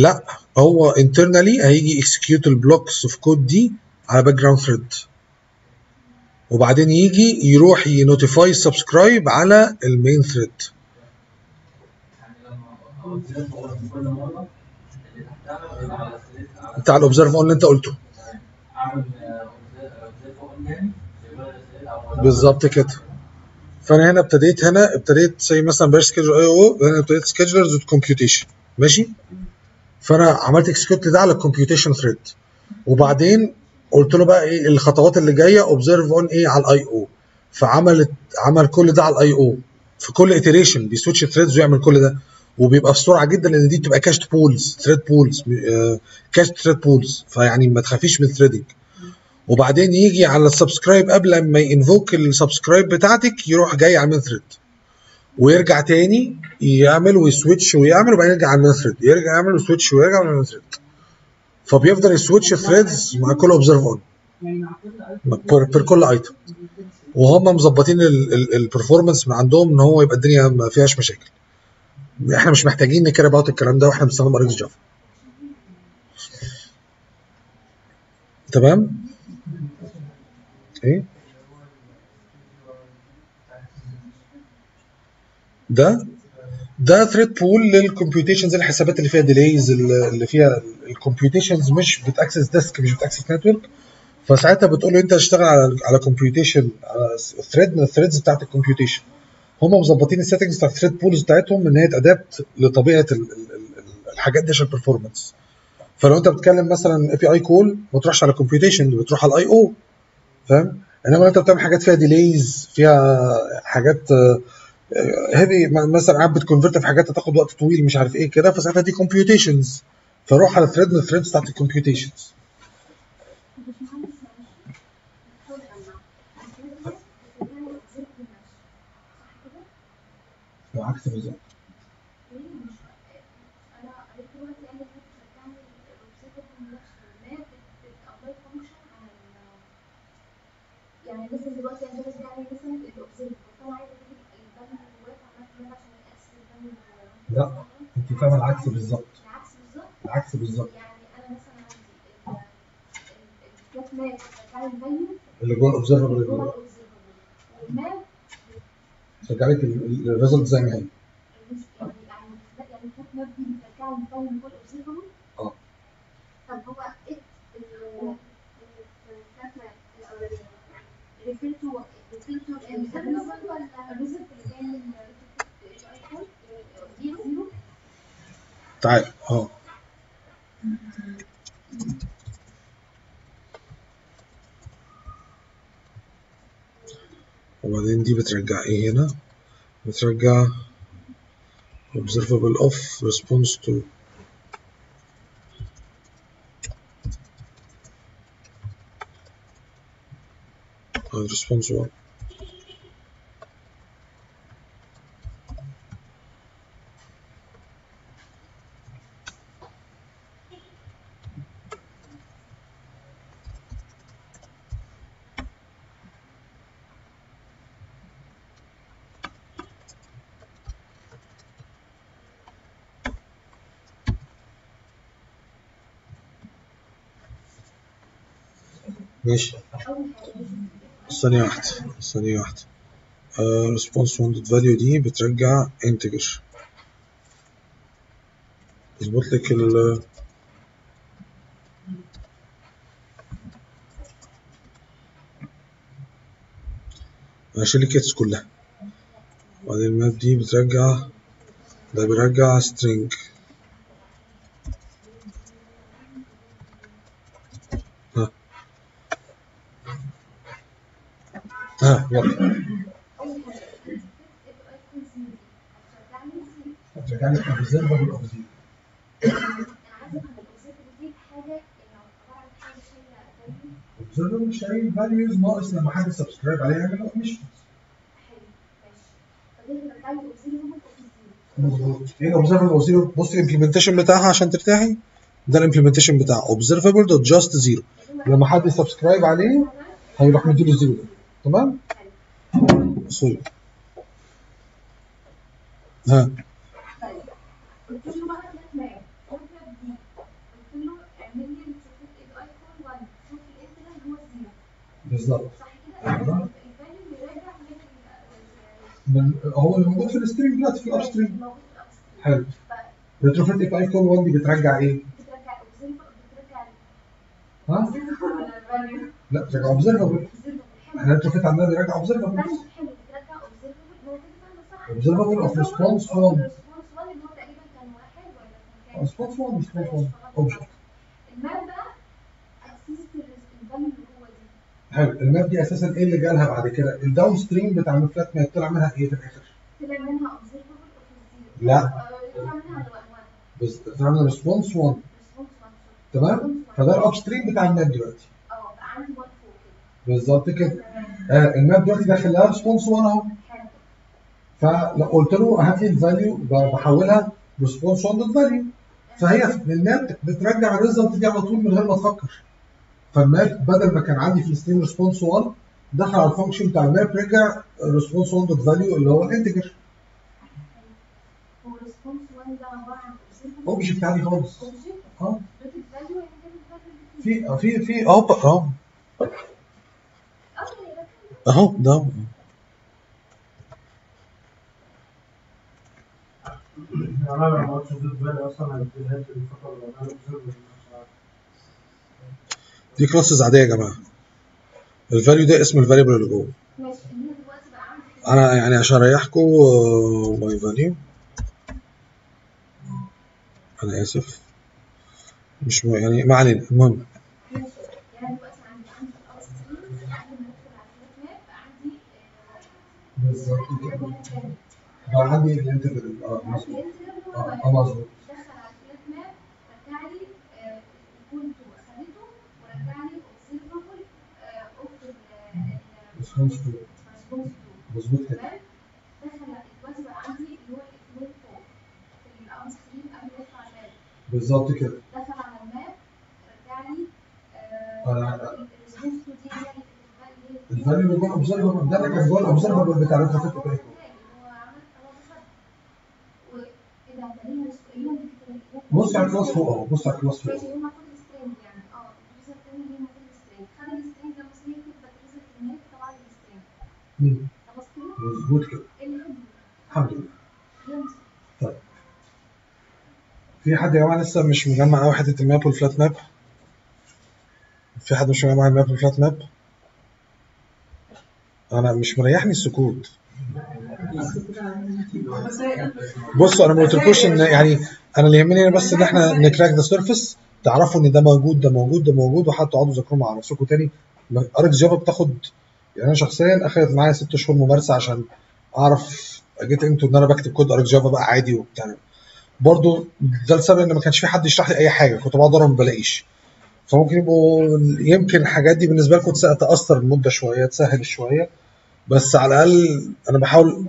لا هو انترنالي هيجي اكسكيوت البلوكس اوف كود دي على باك جراوند ثريد، وبعدين يجي يروح ينوتيفاي السبسكرايب على المين ثريد. بتاع الاوبزرف اون اللي انت قلته بالظبط كده. فانا هنا ابتديت زي مثلا برش سكيدجر اي او، هنا ابتديت سكيدجرز وكمبيوتيشن ماشي، فانا عملت اكسكيوت ده على الكمبيوتيشن ثريد، وبعدين قلت له بقى ايه الخطوات اللي جايه اوبزرف اون ايه على الاي او، عمل كل ده على الاي او. في كل اتريشن بيسويتش ثريدز ويعمل كل ده، وبيبقى بسرعه جدا لان دي بتبقى كاشت بولز ثريد بولز كاشت ثريد بولز، فيعني ما تخافيش من ثريدنج. وبعدين يجي على السبسكرايب قبل ما ينفوك السبسكرايب بتاعتك يروح جاي على المين ثريد، ويرجع تاني يعمل ويسويتش ويعمل وبعدين يرجع على المينثريد، يرجع يعمل ويسويتش ويرجع على المينثريد. فبيفضل يسويتش ثريدز مع كل اوبزرف اون بير كل ايتم، وهم مظبطين البرفورمانس من عندهم ان هو يبقى الدنيا ما فيهاش مشاكل. احنا مش محتاجين نكير اباوت الكلام ده واحنا بنستخدم اركس جافا. تمام؟ ايه؟ ده ثريد بول للكمبيوتيشنز، الحسابات اللي فيها ديليز، اللي فيها الكمبيوتيشنز مش بتاكسس ديسك مش بتاكسس نتورك، فساعتها بتقول له انت اشتغل على كمبيوتيشن، على ثريد من الثريدز بتاعت الكمبيوتيشن. هم مظبطين السيتنجز بتاعت الثريد بولز بتاعتهم ان هي تادابت لطبيعه الحاجات دي عشان البرفورمانس. فلو انت بتتكلم مثلا اي بي اي كول ما تروحش على كمبيوتيشن، بتروح على الاي او، فاهم؟ انما انت بتعمل حاجات فيها ديليز، فيها حاجات هذه مثلا قاعد بتكونفرت في حاجات هتاخد وقت طويل مش عارف ايه كده، فساعتها دي كومبيوتيشنز، فروح على ثريد من الثريدز بتاعت الكومبيوتيشنز. عكس بالظبط. يعني مثلا دلوقتي انا جايز اعمل مثلا الاوبزرفبل، فانا عايز اجيب البانل عشان لا انت فاهمه العكس بالظبط. العكس بالظبط. العكس بالظبط. يعني انا مثلا عندي الكلاس ماب بتاع الفاليو اللي جوه الاوبزرفبل اللي جوه والماب بترجع لك الريزلت زي ما هي. يعني الكلاس ماب دي بترجع لي الفاليو من جوه الاوبزرفبل. اه. طب هو ايه الكلاس ماب الاولانيه؟ تعال اهو وبعدين دي بترجع ايه هنا؟ بترجع observable of response to response one. ماشي. ثانية واحدة. response one dot value دي بترجع integer. اظبط لك ال هشيل الكيتس كلها. وبعدين الماب دي بترجع، ده بيرجع string. يلا هترجع لك اوبزرفبل اوف زيرو. اوبزرفبل شايل فاليوز ناقص لما حد سبسكرايب عليها يعمل اوبميشنز. حلو ماشي. مظبوط. ايه اوبزرفبل اوف زيرو؟ بص الامبلمنتيشن بتاعها عشان ترتاحي، ده الامبلمنتيشن بتاع اوبزرفبل دوت جاست زيرو، لما حد سبسكرايب عليه هيروح مديله الزيرو ده. تمام؟ سوري. ها. طيب قلت له بقى كلاس ماب، الماب دي قلت له اعمل لي الايكون 1، شوف الانترنال هو 0. بالظبط. صح كده؟ الفاليو بيراجع من هو اللي موجود في السترينج، دلوقتي في الاب سترينج. حلو. ريتروفيت الايكون 1 دي بترجع ايه؟ بترجع اوبزرفبل، بترجع ها؟ لا بترجع اوبزرفبل. احنا ريتروفيت عمال بيراجع اوبزرفبل. حلو بيراجع اوبزرفبل اوف ريسبونس 1. ريسبونس 1 اللي هو تقريبا كان واحد ولا كان كام؟ ريسبونس 1 مش ريسبونس 1 اوبجكت. الماب بقى اسست الفاليو اللي هو دي. حلو الماب دي اساسا ايه اللي جالها بعد كده؟ الداون ستريم بتاع الفلات ماب طلع منها ايه في الاخر؟ طلع منها اوبزرفبل اوف زيرو. لا طلع منها 1. طلع منها ريسبونس 1. تمام؟ فده الاب ستريم بتاع الماب دلوقتي. بقى عندي بالظبط كده. الماب دلوقتي داخل لها ريسبونس 1 اهو. فقلت له هات لي الفاليو بحولها ريسبونس اوندد فاليو، فهي في الماب بترجع الريزلت دي على طول من غير ما تفكر. فالماب بدل ما كان عندي في الستريم ريسبونس 1 دخل على الفانكشن بتاع الماب رجع ريسبونس اوندد فاليو اللي هو الانتجر. هو ريسبونس 1 ده عباره عن اوبجكت عادي خالص. اه في اهو ده دي كلاسز عاديه يا جماعه. الفاليو ده اسم الفاريبل اللي جوه. انا يعني عشان اريحكم ماي فاليو، انا اسف مش يعني ما علينا. المهم بالظبط كده بقى عندي الانتجر. اه مظبوط. اه مظبوط. دخل على الفلات ماب رجع لي كنت اخذته ورجع لي اوبسرفبل اوف ريسبونس 2. مظبوط كده. دخل الكويز بقى عندي اللي هو الاثنين فوق في الاون سكرين قبل ما يطلع الماب. بالظبط كده. دخل على الماب رجع لي الريسبونس 2 دي هي الفاليو اللي جوه الاوبزرفبل. ده كان جوه الاوبزرفبل بتاع الريتروفيت. بص على الكلاس فوق اهو، بص على الكلاس فوق. ماشي، هو المفروض السترينج يعني اه اليوزر الثاني ليه المفروض السترينج، خد السترينج ده بس يكتب اليوزر الثاني طبعا السترينج. مظبوط كده. الحمد لله. طيب في حد يا جماعه لسه مش مجمع قوي حته الماب والفلات ماب؟ في حد مش مجمع الماب والفلات ماب؟ انا مش مريحني السكوت. بصوا انا ما قلتلكوش ان يعني انا اللي يهمني هنا بس ان احنا نكراك ذا سيرفيس، تعرفوا ان ده موجود ده موجود ده موجود، وحتى اقعدوا ذاكروا مع نفسكم تاني. اركس جافا بتاخد يعني انا شخصيا اخذت معايا 6 شهور ممارسه عشان اعرف جيت انتو ان انا بكتب كود اركس جافا بقى عادي وبتاع. برضه ده السبب ان ما كانش في حد يشرح لي اي حاجه، كنت بقعد اقرا ما بلاقيش. فممكن يبقوا يمكن الحاجات دي بالنسبه لكم تاثر المده شويه، تسهل شويه، بس على الاقل انا بحاول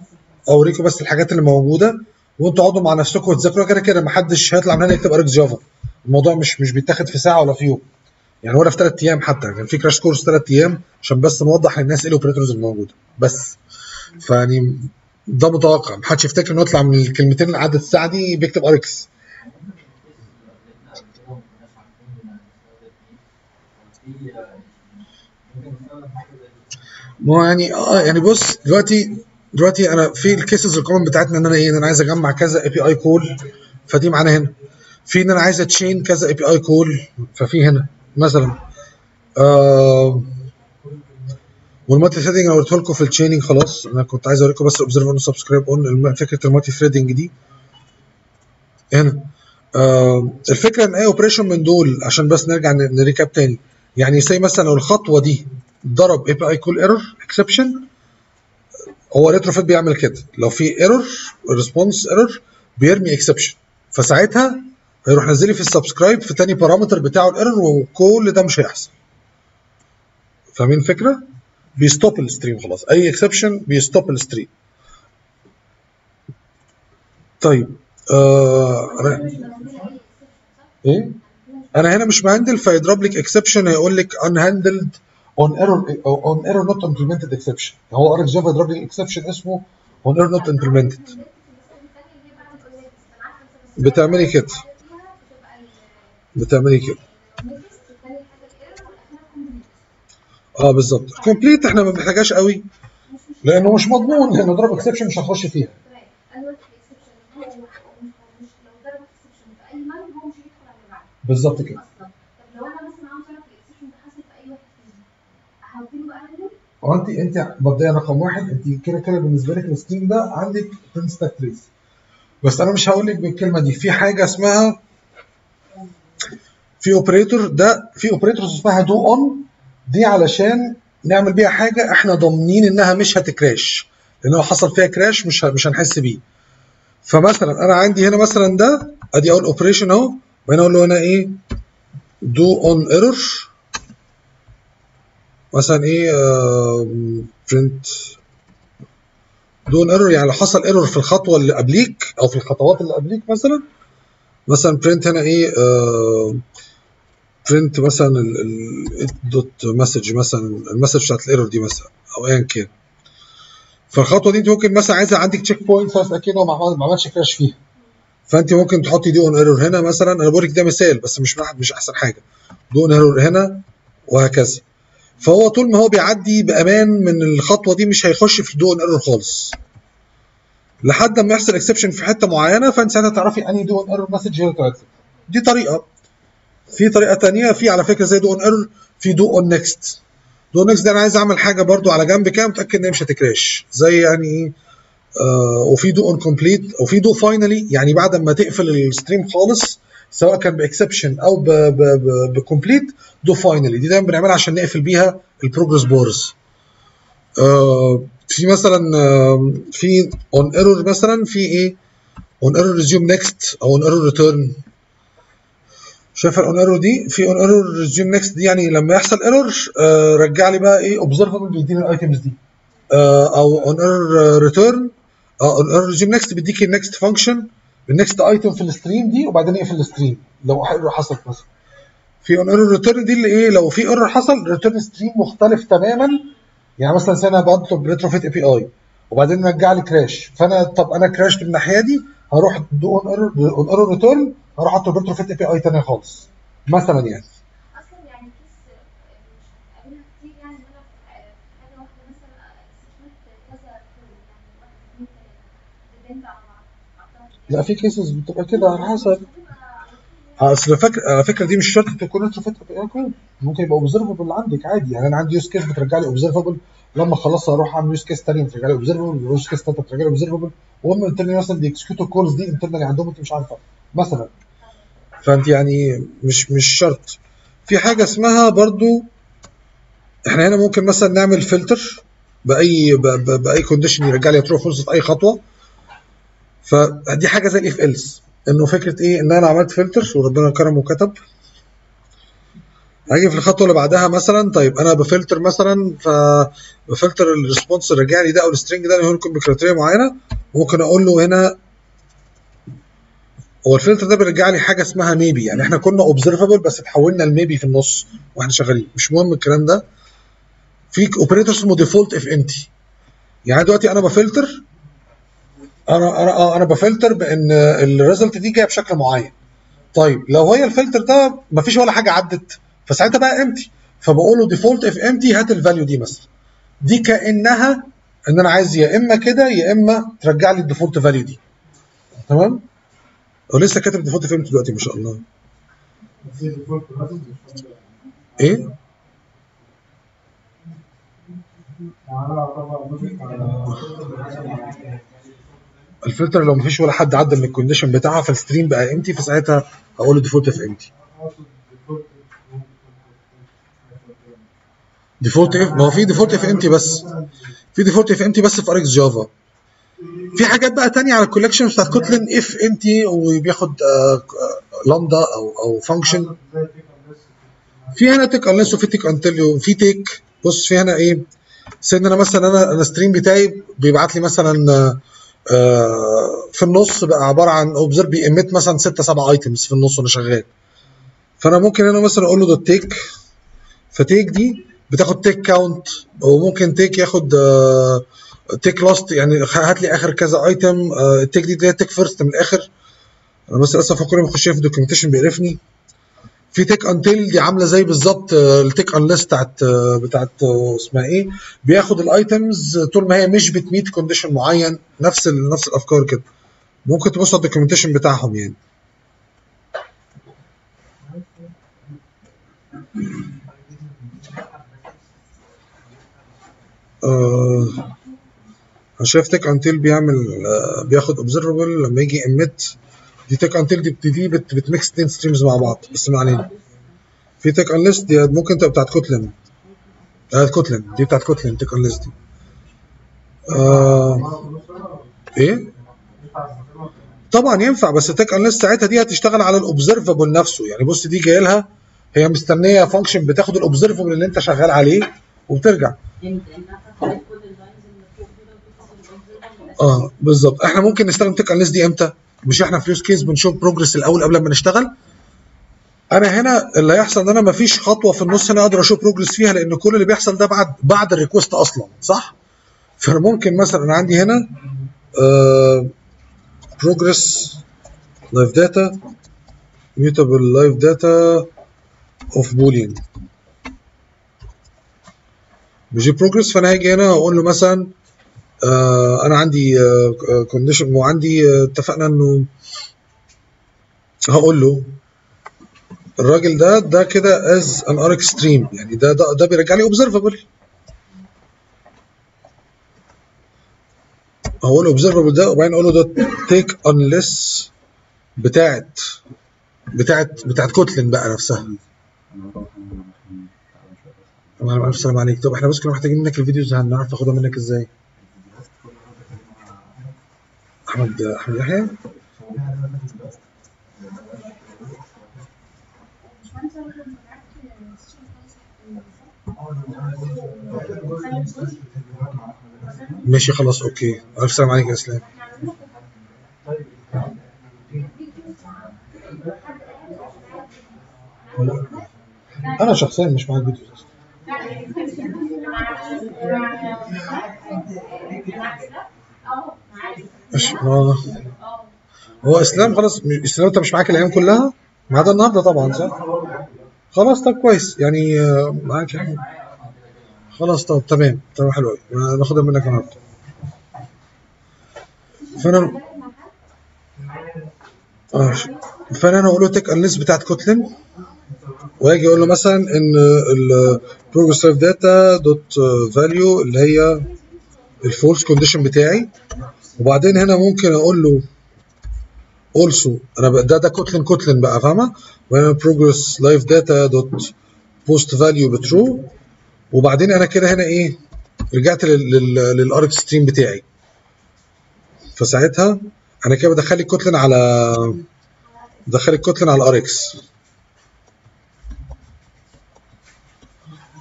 اوريكم بس الحاجات اللي موجوده وانتوا اقعدوا مع نفسكم وتذاكروا. كده كده محدش هيطلع من هنا يكتب اركس جافا، الموضوع مش بيتاخد في ساعه ولا في يوم يعني، ولا في 3 ايام حتى. كان يعني في كراش كورس 3 ايام عشان بس نوضح للناس ايه الاوبريتورز الموجوده بس. فيعني ده متوقع، محدش يفتكر انه يطلع من الكلمتين اللي عدت الساعه دي بيكتب اركس. ما هو يعني يعني بص دلوقتي انا في الكيسز الكومن بتاعتنا ان انا ايه، ان انا عايز اجمع كذا اي بي اي كول، فدي معانا هنا. في ان انا عايز اتشين كذا اي بي اي كول، ففي هنا مثلا. والمالتي ثريدنج انا قلت لكم في التشيننج خلاص، انا كنت عايز اوريكم بس اوبزرف اون سبسكرايب اون فكره المالتي ثريدنج دي هنا. الفكره ان اي اوبريشن من دول عشان بس نرجع نريكاب تاني يعني. زي مثلا لو الخطوه دي ضرب اي بي اي كول ايرور اكسبشن، هو ريتروفيت بيعمل كده. لو في ايرور ريسبونس ايرور بيرمي اكسبشن، فساعتها هيروح نازل لي في السبسكرايب في تاني بارامتر بتاعه الايرور، وكل ده مش هيحصل. فاهمين الفكره؟ بيستوب الستريم خلاص، اي اكسبشن بيستوب الستريم. طيب ايه؟ انا هنا مش مهندل فيضرب لك اكسبشن هيقول لك ان هاندلد on error not implemented exception. هو ارك جافا يضرب لي exception اسمه on error not implemented. بتعملي كده. اه بالظبط. كومبليت احنا ما بنحتاجهاش قوي لانه مش مضمون، لانه ضرب exception مش هخش فيها. بالظبط كده. هو انت مبدئيا رقم 1 انت كده بالنسبه لك الستريم ده عندك تنستاك تريس، بس انا مش هقول لك بالكلمه دي. في حاجه اسمها في اوبريتور، ده في اوبريتورز اسمها دو اون، دي علشان نعمل بيها حاجه احنا ضامنين انها مش هتكراش، لان لو حصل فيها كراش مش هنحس بيه. فمثلا انا عندي هنا مثلا ده ادي اول اوبريشن اهو، وهنا اقول له هنا ايه دو اون ايرور مثلا ايه برنت دون ايرور، يعني لو حصل ايرور في الخطوه اللي قبليك او في الخطوات اللي قبليك، مثلا برنت هنا ايه، برنت مثلا الدوت مسج، مثلا المسج بتاعت الايرور دي مثلا او ايا كان. فالخطوه دي انت ممكن مثلا عايزه عندك تشيك بوينت اكيد هو ما عملش كراش فيها، فانت ممكن تحطي دي اون ايرور هنا مثلا. انا بوريك ده مثال بس مش احسن حاجه. دي اون ايرور هنا وهكذا. فهو طول ما هو بيعدي بامان من الخطوه دي مش هيخش في دون ايرور خالص، لحد اما يحصل اكسبشن في حته معينه، فانت ساعتها تعرفي انهي دون ايرور مسج هي طلعت. دي طريقه. في طريقه ثانيه، في على فكره زي دون ايرور، في دو اون نيكست. دو نيكست ده انا عايز اعمل حاجه برده على جنب كده متاكد ان هي مش هتكراش، زي يعني ايه، وفي دو اون كومبليت، وفي دو فاينالي، يعني بعد ما تقفل الستريم خالص سواء كان باكسبشن او بكومبليت، دو فاينالي دي دايما بنعملها عشان نقفل بيها البروجرس بارز. في مثلا في اون ايرور، مثلا في ايه، اون ايرور ريزيوم نيكست او اون ايرور ريتيرن. شايفه الاون ايرور دي؟ في اون ايرور ريزيوم نيكست دي يعني لما يحصل ايرور رجع لي بقى ايه، اوبزرفبل بيديني الايتمز دي، او اون ايرور ريتيرن، اون ايرور ريزيوم نيكست بيديكي النكست فانكشن، النكست ايتم في الستريم دي، وبعدين يقفل الستريم لو ايرور حصل. مثلا في اون ايرور ريتيرن دي اللي ايه، لو في ايرور حصل ريتيرن ستريم مختلف تماما. يعني مثلا انا بطلب ريتروفيت اي بي اي وبعدين رجع لي كراش، فانا طب انا كراشت من الناحيه دي، هروح دو اون ايرور ريتيرن، هروح اطلب ريتروفيت اي بي اي ثانيه خالص مثلا. يعني اصلا يعني قابلها كتير، يعني يقول لك حاجه واحده مثلا كذا يعني على بعض. لا في كيسز بتبقى كده على حسب، اصل على فكره دي مش شرط تكون ريتروفيت اي بي اي كول، ممكن يبقى اوبزرفبل عندك عادي. يعني انا عندي يوز كيس بترجع لي اوبزرفبل، لما خلصت اروح اعمل يوز كيس ثاني بترجع لي اوبزرفبل، يوز كيس ثالثه بترجع لي اوبزرفبل، وهم انترنال مثلا بيكسكيوتوا الكولز دي انترنال عندهم انت مش عارفه مثلا. فانت يعني مش شرط. في حاجه اسمها برضو، احنا هنا ممكن مثلا نعمل فلتر باي كونديشن يرجع لي ترو فولس في اي خطوه. فدي حاجه زي الاف الس، انه فكره ايه، ان انا عملت فلتر وربنا كرم وكتب، هاجي في الخطوه اللي بعدها مثلا، طيب انا بفلتر مثلا، فبفلتر الريسبونس اللي رجع لي ده او السترنج ده اللي لكم بكريتيريا معينه، ممكن اقول له هنا هو الفلتر ده بيرجع لي حاجه اسمها ميبي. يعني احنا كنا اوبزرفبل بس اتحولنا لميبي في النص واحنا شغالين، مش مهم الكلام ده. في اوبريتور اسمه ديفولت اف امتي، يعني دلوقتي انا بفلتر، انا بفلتر بان الريزلت دي جايه بشكل معين. طيب لو هي الفلتر ده مفيش ولا حاجه عدت، فساعتها بقى امتي، فبقول له ديفولت اف امتي هات الفاليو دي مثلا، دي كانها ان انا عايز يا اما كده يا اما ترجع لي الديفولت فاليو دي. تمام؟ ولسه كاتب ديفولت فيلم دلوقتي ما شاء الله. ايه؟ الفلتر لو ما فيش ولا حد عدى من الكونديشن بتاعها فالستريم بقى امتي، فساعتها هقول له ديفولت اف امتي. ديفولت اف، ما هو في ديفولت اف امتي بس. في ديفولت اف امتي بس في اركس جافا. في حاجات بقى تانية على الكولكشن بتاعت كوتلين اف امتي، وبياخد لامدا او فانكشن. في هنا تيك انلس، وفي تيك انتل، وفي تيك. بص في هنا ايه، سيبني انا مثلا، انا الستريم بتاعي بيبعت لي مثلا في النص بقى عباره عن اوبزرف، بيأمت مثلا 6 7 ايتمز في النص وانا شغال. فانا ممكن انا مثلا اقول له دوت تيك، فتيك دي بتاخد تيك كاونت، وممكن تيك ياخد تيك لاست، يعني هات لي اخر كذا ايتم. التيك دي هي تيك فيرست من الاخر. انا بس للاسف كل ما اخش في الدوكيومنتيشن بيقرفني. في تيك انتل دي عامله زي بالظبط التيك انلس بتاعت اسمها ايه، بياخد الايتمز طول ما هي مش بتميت كونديشن معين، نفس الافكار كده. ممكن تبص على الدوكيومنتيشن بتاعهم يعني. انا شايف تيك انتل بياخد اوبزرفبل لما يجي اميت. دي تيك انتل دي بتدي بتميكس 2 ستريمز مع بعض، بس ما علينا. في تيك انلس دي ممكن تبقى بتاعت كوتلين. كوتلين دي بتاعت كوتلين، تيك انلس دي. ايه؟ طبعا ينفع، بس تيك انلس ساعتها دي هتشتغل على الاوبزرفبل نفسه. يعني بص دي جايه لها هي مستنيه فانكشن بتاخد الاوبزرفبل اللي انت شغال عليه وبترجع. بالظبط. احنا ممكن نستخدم تيك انليست دي امتى؟ مش احنا في اليوز كيس بنشوف بروجرس الاول قبل ما نشتغل؟ انا هنا اللي هيحصل ان انا مفيش خطوه في النص هنا اقدر اشوف بروجرس فيها، لان كل اللي بيحصل ده بعد الريكوست اصلا، صح؟ فممكن مثلا انا عندي هنا بروجرس لايف داتا ميوتابل لايف داتا اوف بولين بيجي بروجرس، فانا هاجي هنا اقول له مثلا انا عندي كونديشن وعندي اتفقنا انه هقول له الراجل ده كده از ان ار اكستريم، يعني ده بيرجع لي اوبزرفبل. هقول له اوبزرفبل ده، وبعدين اقول له ده تيك انليس بتاعت كوتلين بقى نفسها. طبعا الف سلام عليك. طب احنا بس كنا محتاجين منك الفيديوز، هنعرف ناخدها منك ازاي؟ احمد يحيى ماشي خلاص اوكي. الف سلام عليك يا اسلام. انا شخصيا مش مع الفيديو ده. مش هو اسلام خلاص، اسلام انت مش معاك الايام كلها ما عدا النهارده طبعا، صح؟ خلاص طب كويس يعني معاك يعني. خلاص طب تمام حلو قوي، ناخدها منك النهارده. فانا هقول له تيك انليست بتاعت كوتلين، واجي اقول له مثلا ان البروجرس لايف داتا دوت فاليو اللي هي الفولس كونديشن بتاعي، وبعدين هنا ممكن اقول له اولسو انا ده كوتلين بقى، فاهمه؟ وهنا بروجرس لايف داتا دوت بوست فاليو بترو، وبعدين انا كده هنا ايه رجعت للارك ستريم بتاعي. فساعتها انا كده بدخل الكوتلين على اركس،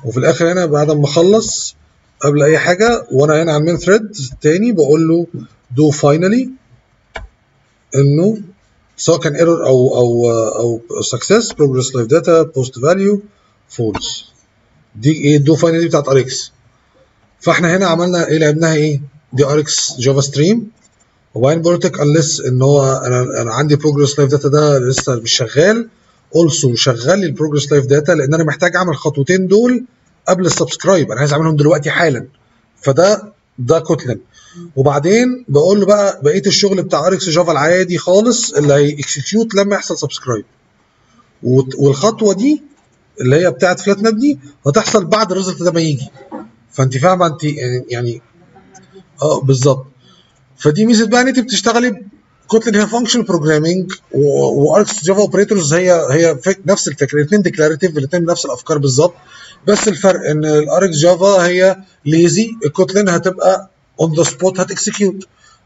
وفي الاخر هنا بعد ما اخلص قبل اي حاجه وانا هنا على المين ثريد تاني بقول له دو فاينالي، انه سواء كان ايرور او سكسس بروجرس لايف داتا بوست فاليو فولس. دي ايه دو فاينالي بتاعت اركس. فاحنا هنا عملنا ايه؟ لعبناها ايه دي اركس جافا ستريم، وبعدين بقول لك انليس ان هو انا عندي بروجرس لايف داتا ده لسه مش شغال، اولسو شغل لي البروجرس لايف داتا، لان انا محتاج اعمل الخطوتين دول قبل السبسكرايب، انا عايز اعملهم دلوقتي حالا. فده كوتلين. وبعدين بقول له بقى بقيه الشغل بتاع اركس جافا العادي خالص اللي هيكسكيوت لما يحصل سبسكرايب، والخطوه دي اللي هي بتاعت فلات ماب دي هتحصل بعد الريزلت ده ما يجي. فانت فاهمه انت يعني بالظبط. فدي ميزه بقى ان انت بتشتغلي كوتلين، هي فانكشنال بروجرامنج، واركس جافا اوبريتورز هي نفس الفكره، الاثنين ديكلاريتيف، الاثنين نفس الافكار بالظبط، بس الفرق ان الاركس جافا هي ليزي، الكوتلين هتبقى اون ذا سبوت هتكسكيوت.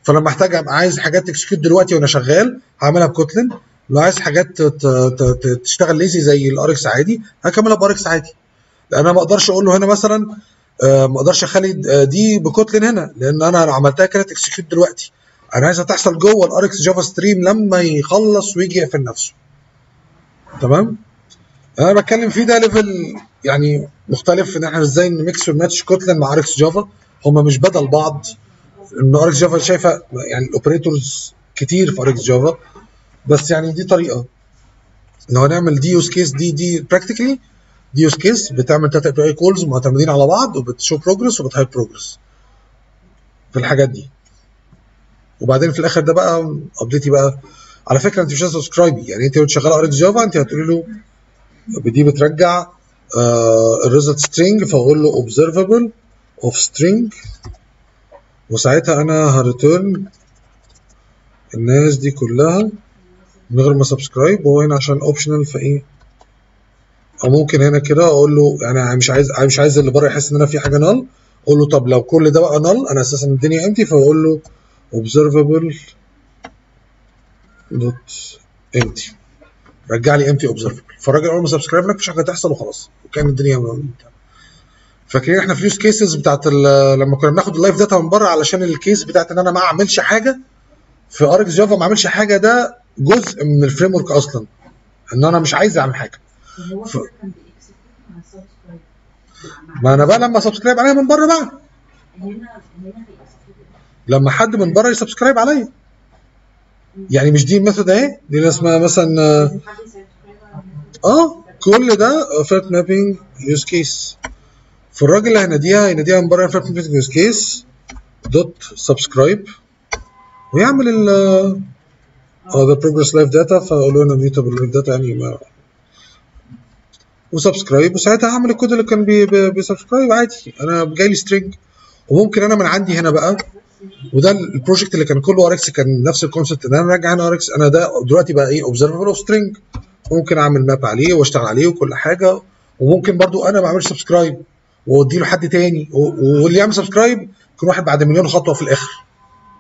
فلما محتاج ابقى عايز حاجات تكسكيوت دلوقتي وانا شغال هعملها بكوتلين، لو عايز حاجات تشتغل ليزي زي الاركس عادي هكملها باركس عادي، لان انا ما اقدرش اقول له هنا مثلا ما اقدرش اخلي دي بكوتلين هنا، لان انا عملتها كانت اكسكيوت دلوقتي، انا عايزها تحصل جوه الاركس جافا ستريم لما يخلص ويجي يقفل نفسه. تمام؟ انا بتكلم فيه ده ليفل يعني مختلف، ان احنا ازاي نميكس وماتش كوتلين مع اركس جافا، هما مش بدل بعض، ان اركس جافا شايفه يعني الاوبريتورز كتير في اركس جافا، بس يعني دي طريقه لو هنعمل دي يوز كيس، دي براكتيكلي دي يوز كيس بتعمل 3 اي بي اي كولز معتمدين على بعض، وبتشو بروجرس وبتهايد بروجرس في الحاجات دي. وبعدين في الاخر ده بقى ابديتي بقى، على فكره انت مش لازم سبسكرايبي، يعني انت وانت شغاله اركس جافا انت هتقولي له دي بترجع الريزلت سترينج، فاقول له اوبزرفبل اوف سترينج، وساعتها انا هريتيرن الناس دي كلها من غير ما سبسكرايب، وهو هنا عشان اوبشنال فايه، او ممكن هنا كده اقول له يعني مش عايز اللي بره يحس ان انا في حاجه نال، اقول له طب لو كل ده بقى نال انا اساسا الدنيا امتي، فاقول له observable دوت empty، رجع لي empty observable. فالراجل اول ما سبسكرايب لك مفيش حاجه هتحصل وخلاص، وكان الدنيا فاكرين احنا في اليوز كيسز بتاعت لما كنا بناخد اللايف داتا من بره علشان الكيس بتاعت ان انا ما اعملش حاجه في اركس جافا، ما اعملش حاجه، ده جزء من الفريم ورك اصلا ان انا مش عايز اعمل حاجه. ما انا بقى لما سبسكرايب عليا من بره بقى، لما حد من بره يسبسكرايب عليا، يعني مش دي الميثود اهي، دي اللي اسمها مثلا كل ده فلات مابينج يوز كيس. فالراجل اللي هيناديها من بره فلات مابينج يوز كيس دوت سبسكرايب، ويعمل ال ده بروجرس لايف داتا، فاقول له انا ميوتابل لايف داتا يعني، وسبسكرايب، وساعتها هعمل الكود اللي كان بيسبسكرايب عادي. انا جاي لي سترينج، وممكن انا من عندي هنا بقى، وده البروجكت اللي كان كله اركس، كان نفس الكونسبت ان انا راجع هنا اركس، انا ده دلوقتي بقى ايه، اوبزرفبل اوف سترينج، ممكن اعمل ماب عليه واشتغل عليه وكل حاجه. وممكن برضو انا ما اعملش سبسكرايب وادي له حد تاني، واللي يعمل سبسكرايب يكون واحد بعد مليون خطوه في الاخر.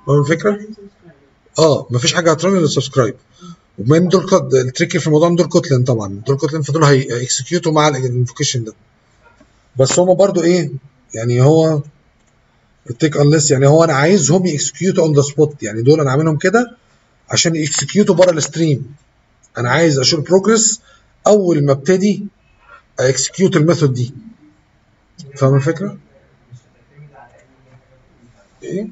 فاهم الفكره؟ مفيش حاجه هترن الا السبسكرايب. ومن دول التريكي في الموضوع، دول كوتلين طبعا، دول كوتلين، فدول هيكسكيوتوا مع الانفوكيشن ده. بس هما برضو ايه يعني، هو التيك انلس، يعني هو انا عايزهم يكسكيوتوا اون ذا سبوت، يعني دول انا عاملهم كده عشان يكسكيوتوا بره الستريم. انا عايز اشوف بروجرس اول ما ابتدي اكسكيوت الميثود دي. فاهم الفكره؟ ايه؟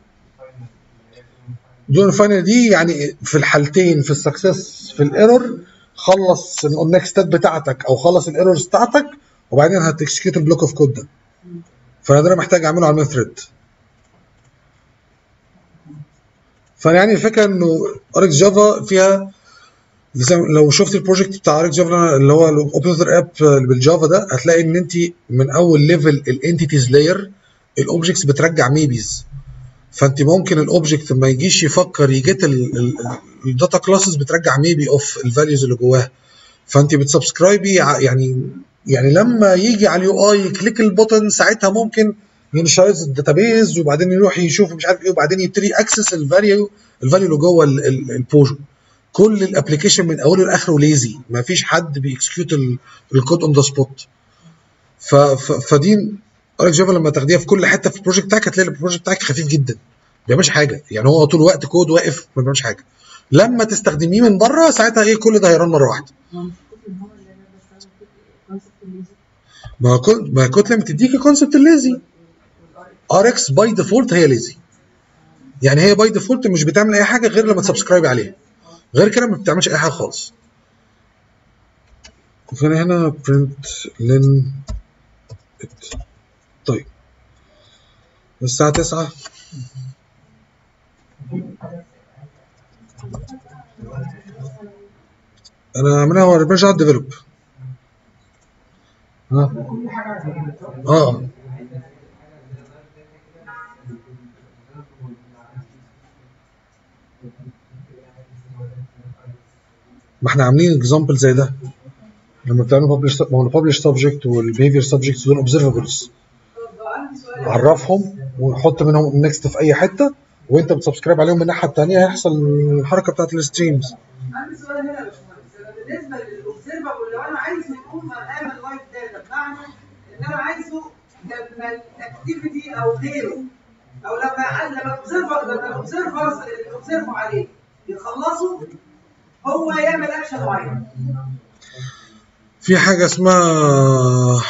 دون فاينل دي يعني في الحالتين، في السكسس في الايرور، خلص النكست ستيب بتاعتك او خلص الايرورز بتاعتك، وبعدين هتكسكيوت البلوك اوف كود ده. فانا ده انا محتاج اعمله على المين ثريد. فانا يعني الفكره انه اركس جافا فيها، لو شفت البروجكت بتاع RxJava اللي هو الاوبريتور اب بالجافا ده، هتلاقي ان انت من اول ليفل الانتيتيز لاير، الاوبجكتس بترجع ميبيز. فانت ممكن الاوبجكت ما يجيش يفكر يجيت الداتا كلاسز، بترجع ميبي اوف الفاليوز اللي جواها. فانت بتسبسكرايبي يعني لما يجي على اليو اي يكليك البوتن، ساعتها ممكن ينشايز الداتابيز، وبعدين يروح يشوف مش عارف ايه، وبعدين يبتدي اكسس الفاليو اللي جوه البوجو. كل الابلكيشن من اوله لاخره ليزي، ما فيش حد بيكسكيوت الكود اون ذا سبوت. فدي RxJava لما تاخديها في كل حته في البروجكت بتاعك، هتلاقي البروجكت بتاعك خفيف جدا، ما بيعملش حاجه، يعني هو طول الوقت كود واقف ما بيعملش حاجه. لما تستخدميه من بره، ساعتها ايه، كل ده هيرن مره واحده. ما كوتلين بتديكي كونسبت الليزي. RX باي ديفولت هي ليزي، يعني هي باي ديفولت مش بتعمل اي حاجه غير لما تسبسكرايب عليها، غير كده ما بتعملش اي حاجه خالص. وفينا هنا print len it. طيب الساعه 9 انا عاملها، هو برجع ديفلوب. ما احنا عاملين اكزامبل زي ده لما بتعملوا ببلش، ما هو الببلش سبجكت والبيهيفير سبجكت دول اوبزرفبلز، عرفهم وحط منهم النكست في اي حته، وانت بتسبسكرايب عليهم من الناحيه الثانيه، هيحصل الحركه بتاعت الستريمز. عندي سؤال هنا يا باشمهندس، بالنسبه للاوبزرفبل، لو انا عايز يكون مقام اللايف داتا، بمعنى ان انا عايزه لما الاكتيفيتي او غيره، او لما الاوبزرفرز اللي بيوبزرفوا عليه يخلصوا، هو يعمل اكشن معين. في حاجه اسمها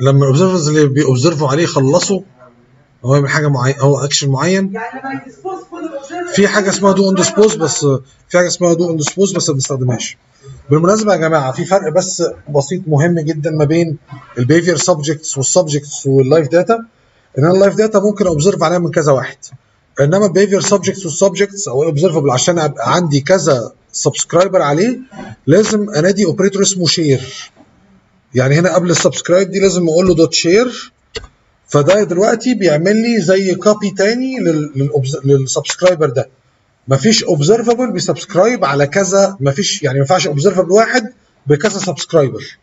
لما الاوبزرفرز اللي بيوبزرفوا عليه خلصوا، هو يعمل حاجه معينه، هو اكشن معين. يعني لما يديسبوز كل الاوبزرفرز، في حاجه اسمها دو اون ديسبوز، بس ما بنستخدمهاش. بالمناسبه يا جماعه، في فرق بس بسيط مهم جدا ما بين البيهيفير سبجكتس والسبجكتس واللايف داتا، ان انا اللايف داتا ممكن اوبزرف عليها من كذا واحد، انما البيهيفير سبجكتس والسبجكتس او اوبزرفبل، عشان ابقى عندي كذا سبسكرايبر عليه، لازم انادي اوبريتور اسمه شير. يعني هنا قبل السبسكرايب دي لازم اقول له دوت شير، فده دلوقتي بيعمل لي زي كوبي تاني للسبسكرايبر ده. مفيش اوبزرفبل بيسبسكرايب على كذا، مفيش، يعني ما ينفعش اوبزرفبل واحد بكذا سبسكرايبر.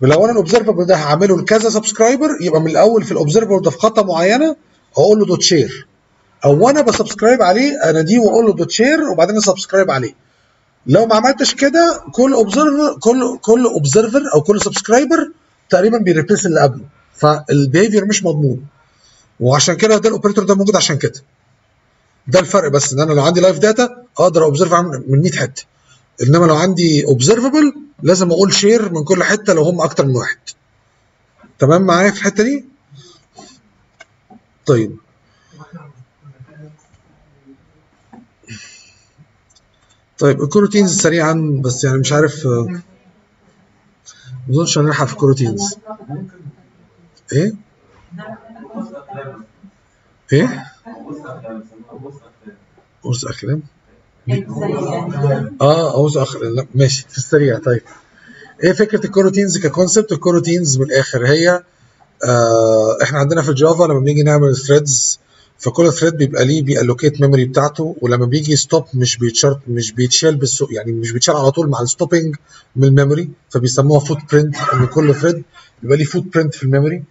ولو انا الاوبزرفبل ده هعمله لكذا سبسكرايبر، يبقى من الاول في الاوبزرفبل ده في خطه معينه اقول له دوت شير، او وانا بسبسكرايب عليه اناديه واقول له دوت شير، وبعدين اسبسكرايب عليه. لو ما عملتش كده، كل اوبزرفر او كل سبسكرايبر تقريبا بيريبليس اللي قبله، فالبيهيفير مش مضمون، وعشان كده ده الاوبريتور ده موجود عشان كده. ده الفرق بس، ان انا لو عندي لايف داتا اقدر اوبزرف من 100 حته، انما لو عندي اوبزرفبل لازم اقول شير من كل حته لو هم اكتر من واحد. تمام معايا في الحته دي؟ طيب الكروتينز سريعا بس، يعني مش عارف، ما اظنش هنلحق في الكروتينز. ايه؟ ايه؟ قوس اقلام؟ قوس اقلام، لا ماشي في السريع. طيب ايه فكره الكروتينز ككونسبت؟ الكروتينز من الاخر هي احنا عندنا في الجافا لما بنيجي نعمل ثريدز، فكل ثريد بيبقى ليه بيالوكيت ميموري بتاعته، ولما بيجي ستوب مش بيتشال يعني مش بيتشال على طول مع الستوبنج من الميموري، فبيسموها فوت برنت، ان كل ثريد بيبقى ليه فوت برنت في الميموري.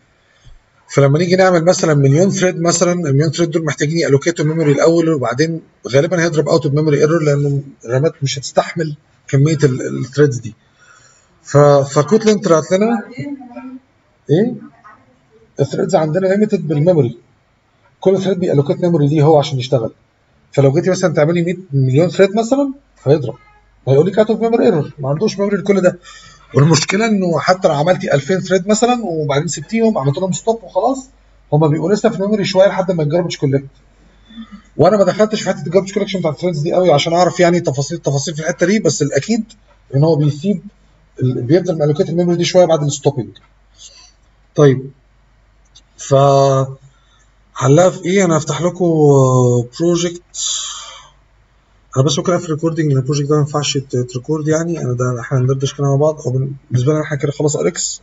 فلما نيجي نعمل مثلا مليون ثريد مثلا، المليون ثريد دول محتاجين يالوكيتوا الميموري الاول، وبعدين غالبا هيضرب اوت اوف ميموري ايرور لان الرامات مش هتستحمل كميه الثريدز دي. فكوتلين طلعت لنا ايه؟ الثريدز عندنا ليميتد بالميموري، كل ثريد بيالوكيت ميموري ليه هو عشان يشتغل. فلو جيتي مثلا تعملي 100 مليون ثريد مثلا هيضرب، هيقول لك اوت اوف ميموري ايرور، ما عندوش ميموري لكل ده. والمشكله انه حتى لو عملتي 2000 ثريد مثلا وبعدين سبتيهم عملت لهم ستوب وخلاص، هما بيبقوا لسه في ميموري شويه لحد ما الجاربج كولكت. وانا ما دخلتش في حته الجاربج كولكشن بتاعت الثريدز دي قوي عشان اعرف يعني تفاصيل في الحته دي، بس الاكيد ان هو بيسيب بيفضل مالوكيت الميموري دي شويه بعد الستوبنج. طيب ف حلها في ايه؟ انا هفتح لكم بروجكت. انا بس ممكن اقفل ريكوردنج لان البروجكت ده ما ينفعش يتريكورد، يعني انا ده احنا هندردش كده مع بعض، او بالنسبه لنا احنا كده خلاص اريكس